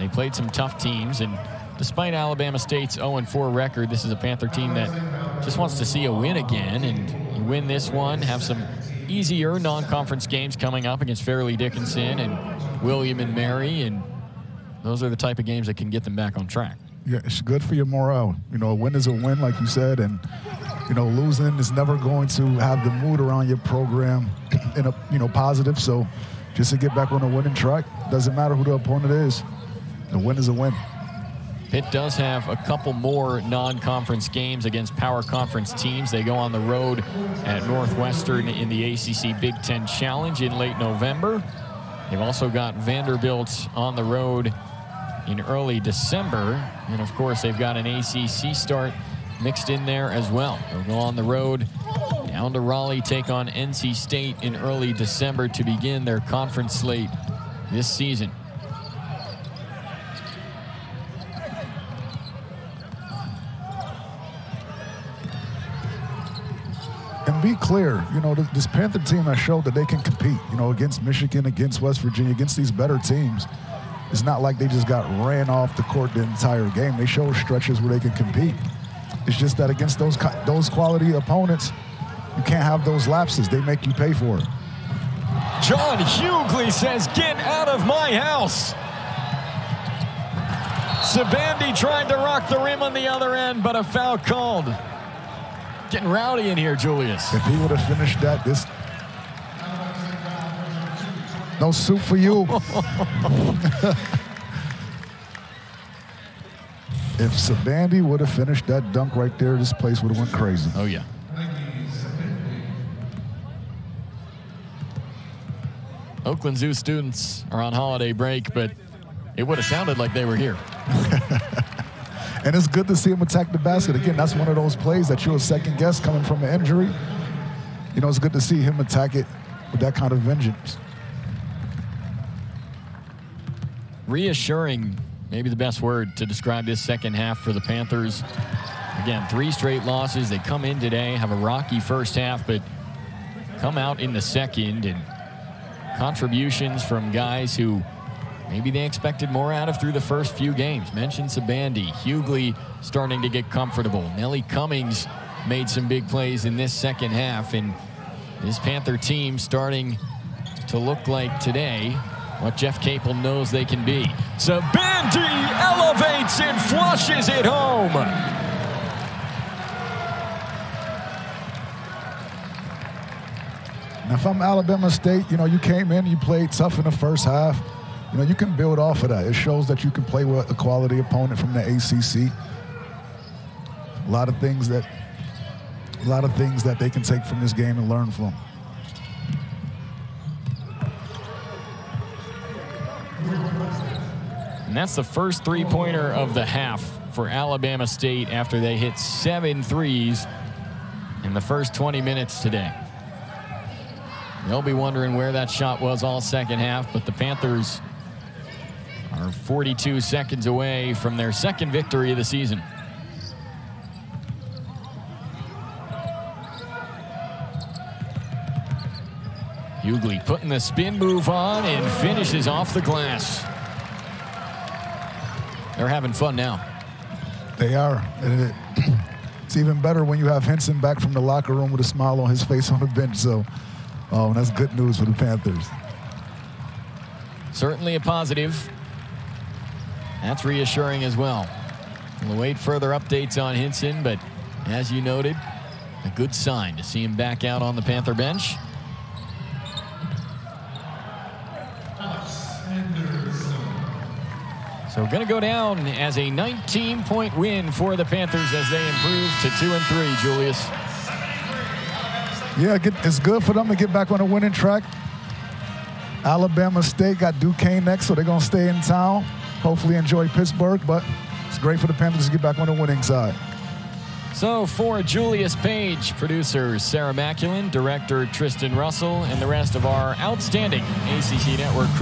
They played some tough teams, and despite Alabama State's oh and four record, this is a Panther team that just wants to see a win again, and you win this one, have some easier non-conference games coming up against Fairleigh Dickinson and William and Mary, and those are the type of games that can get them back on track. Yeah, it's good for your morale. You know, a win is a win, like you said, and, you know, losing is never going to have the mood around your program in a, you know, positive. So just to get back on the winning track, doesn't matter who the opponent is. A win is a win. Pitt does have a couple more non-conference games against power conference teams. They go on the road at Northwestern in the A C C Big Ten Challenge in late November. They've also got Vanderbilt on the road in early December, and of course they've got an A C C start mixed in there as well. They'll go on the road down to Raleigh, take on N C State in early December to begin their conference slate this season. And be clear, you know, this Panther team has showed that they can compete, you know, against Michigan, against West Virginia, against these better teams. It's not like they just got ran off the court the entire game. They show stretches where they can compete. It's just that against those those quality opponents, you can't have those lapses. They make you pay for it. John Hugley says, "Get out of my house." Sibande tried to rock the rim on the other end, but a foul called. Getting rowdy in here, Julius. If he would have finished that, this. No soup for you. If Sibande would have finished that dunk right there, this place would have went crazy. Oh, yeah. Oakland Zoo students are on holiday break, but it would have sounded like they were here. And it's good to see him attack the basket. Again, that's one of those plays that you're a second guess coming from an injury. You know, it's good to see him attack it with that kind of vengeance. Reassuring, maybe the best word to describe this second half for the Panthers. Again, three straight losses. They come in today, have a rocky first half, but come out in the second, and contributions from guys who maybe they expected more out of through the first few games. Mentioned Sibande, Hugley starting to get comfortable. Nelly Cummings made some big plays in this second half, and this Panther team starting to look like today what Jeff Capel knows they can be. Sibande elevates and flushes it home. Now, if I'm Alabama State, you know, you came in, you played tough in the first half. You know, you can build off of that. It shows that you can play with a quality opponent from the A C C. A lot of things that, a lot of things that they can take from this game and learn from. And that's the first three-pointer of the half for Alabama State after they hit seven threes in the first twenty minutes today. They'll be wondering where that shot was all second half, but the Panthers are forty-two seconds away from their second victory of the season. Hugley putting the spin move on and finishes off the glass. They're having fun now. They are. It's even better when you have Hinson back from the locker room with a smile on his face on the bench. So oh, that's good news for the Panthers. Certainly a positive. That's reassuring as well. We'll await further updates on Hinson, but as you noted, a good sign to see him back out on the Panther bench. So going to go down as a nineteen point win for the Panthers as they improve to two and three, Julius. Yeah, it's good for them to get back on the winning track. Alabama State got Duquesne next, so they're going to stay in town. Hopefully enjoy Pittsburgh, but it's great for the Panthers to get back on the winning side. So for Julius Page, producer Sarah Maculin, director Tristan Russell, and the rest of our outstanding A C C Network crew,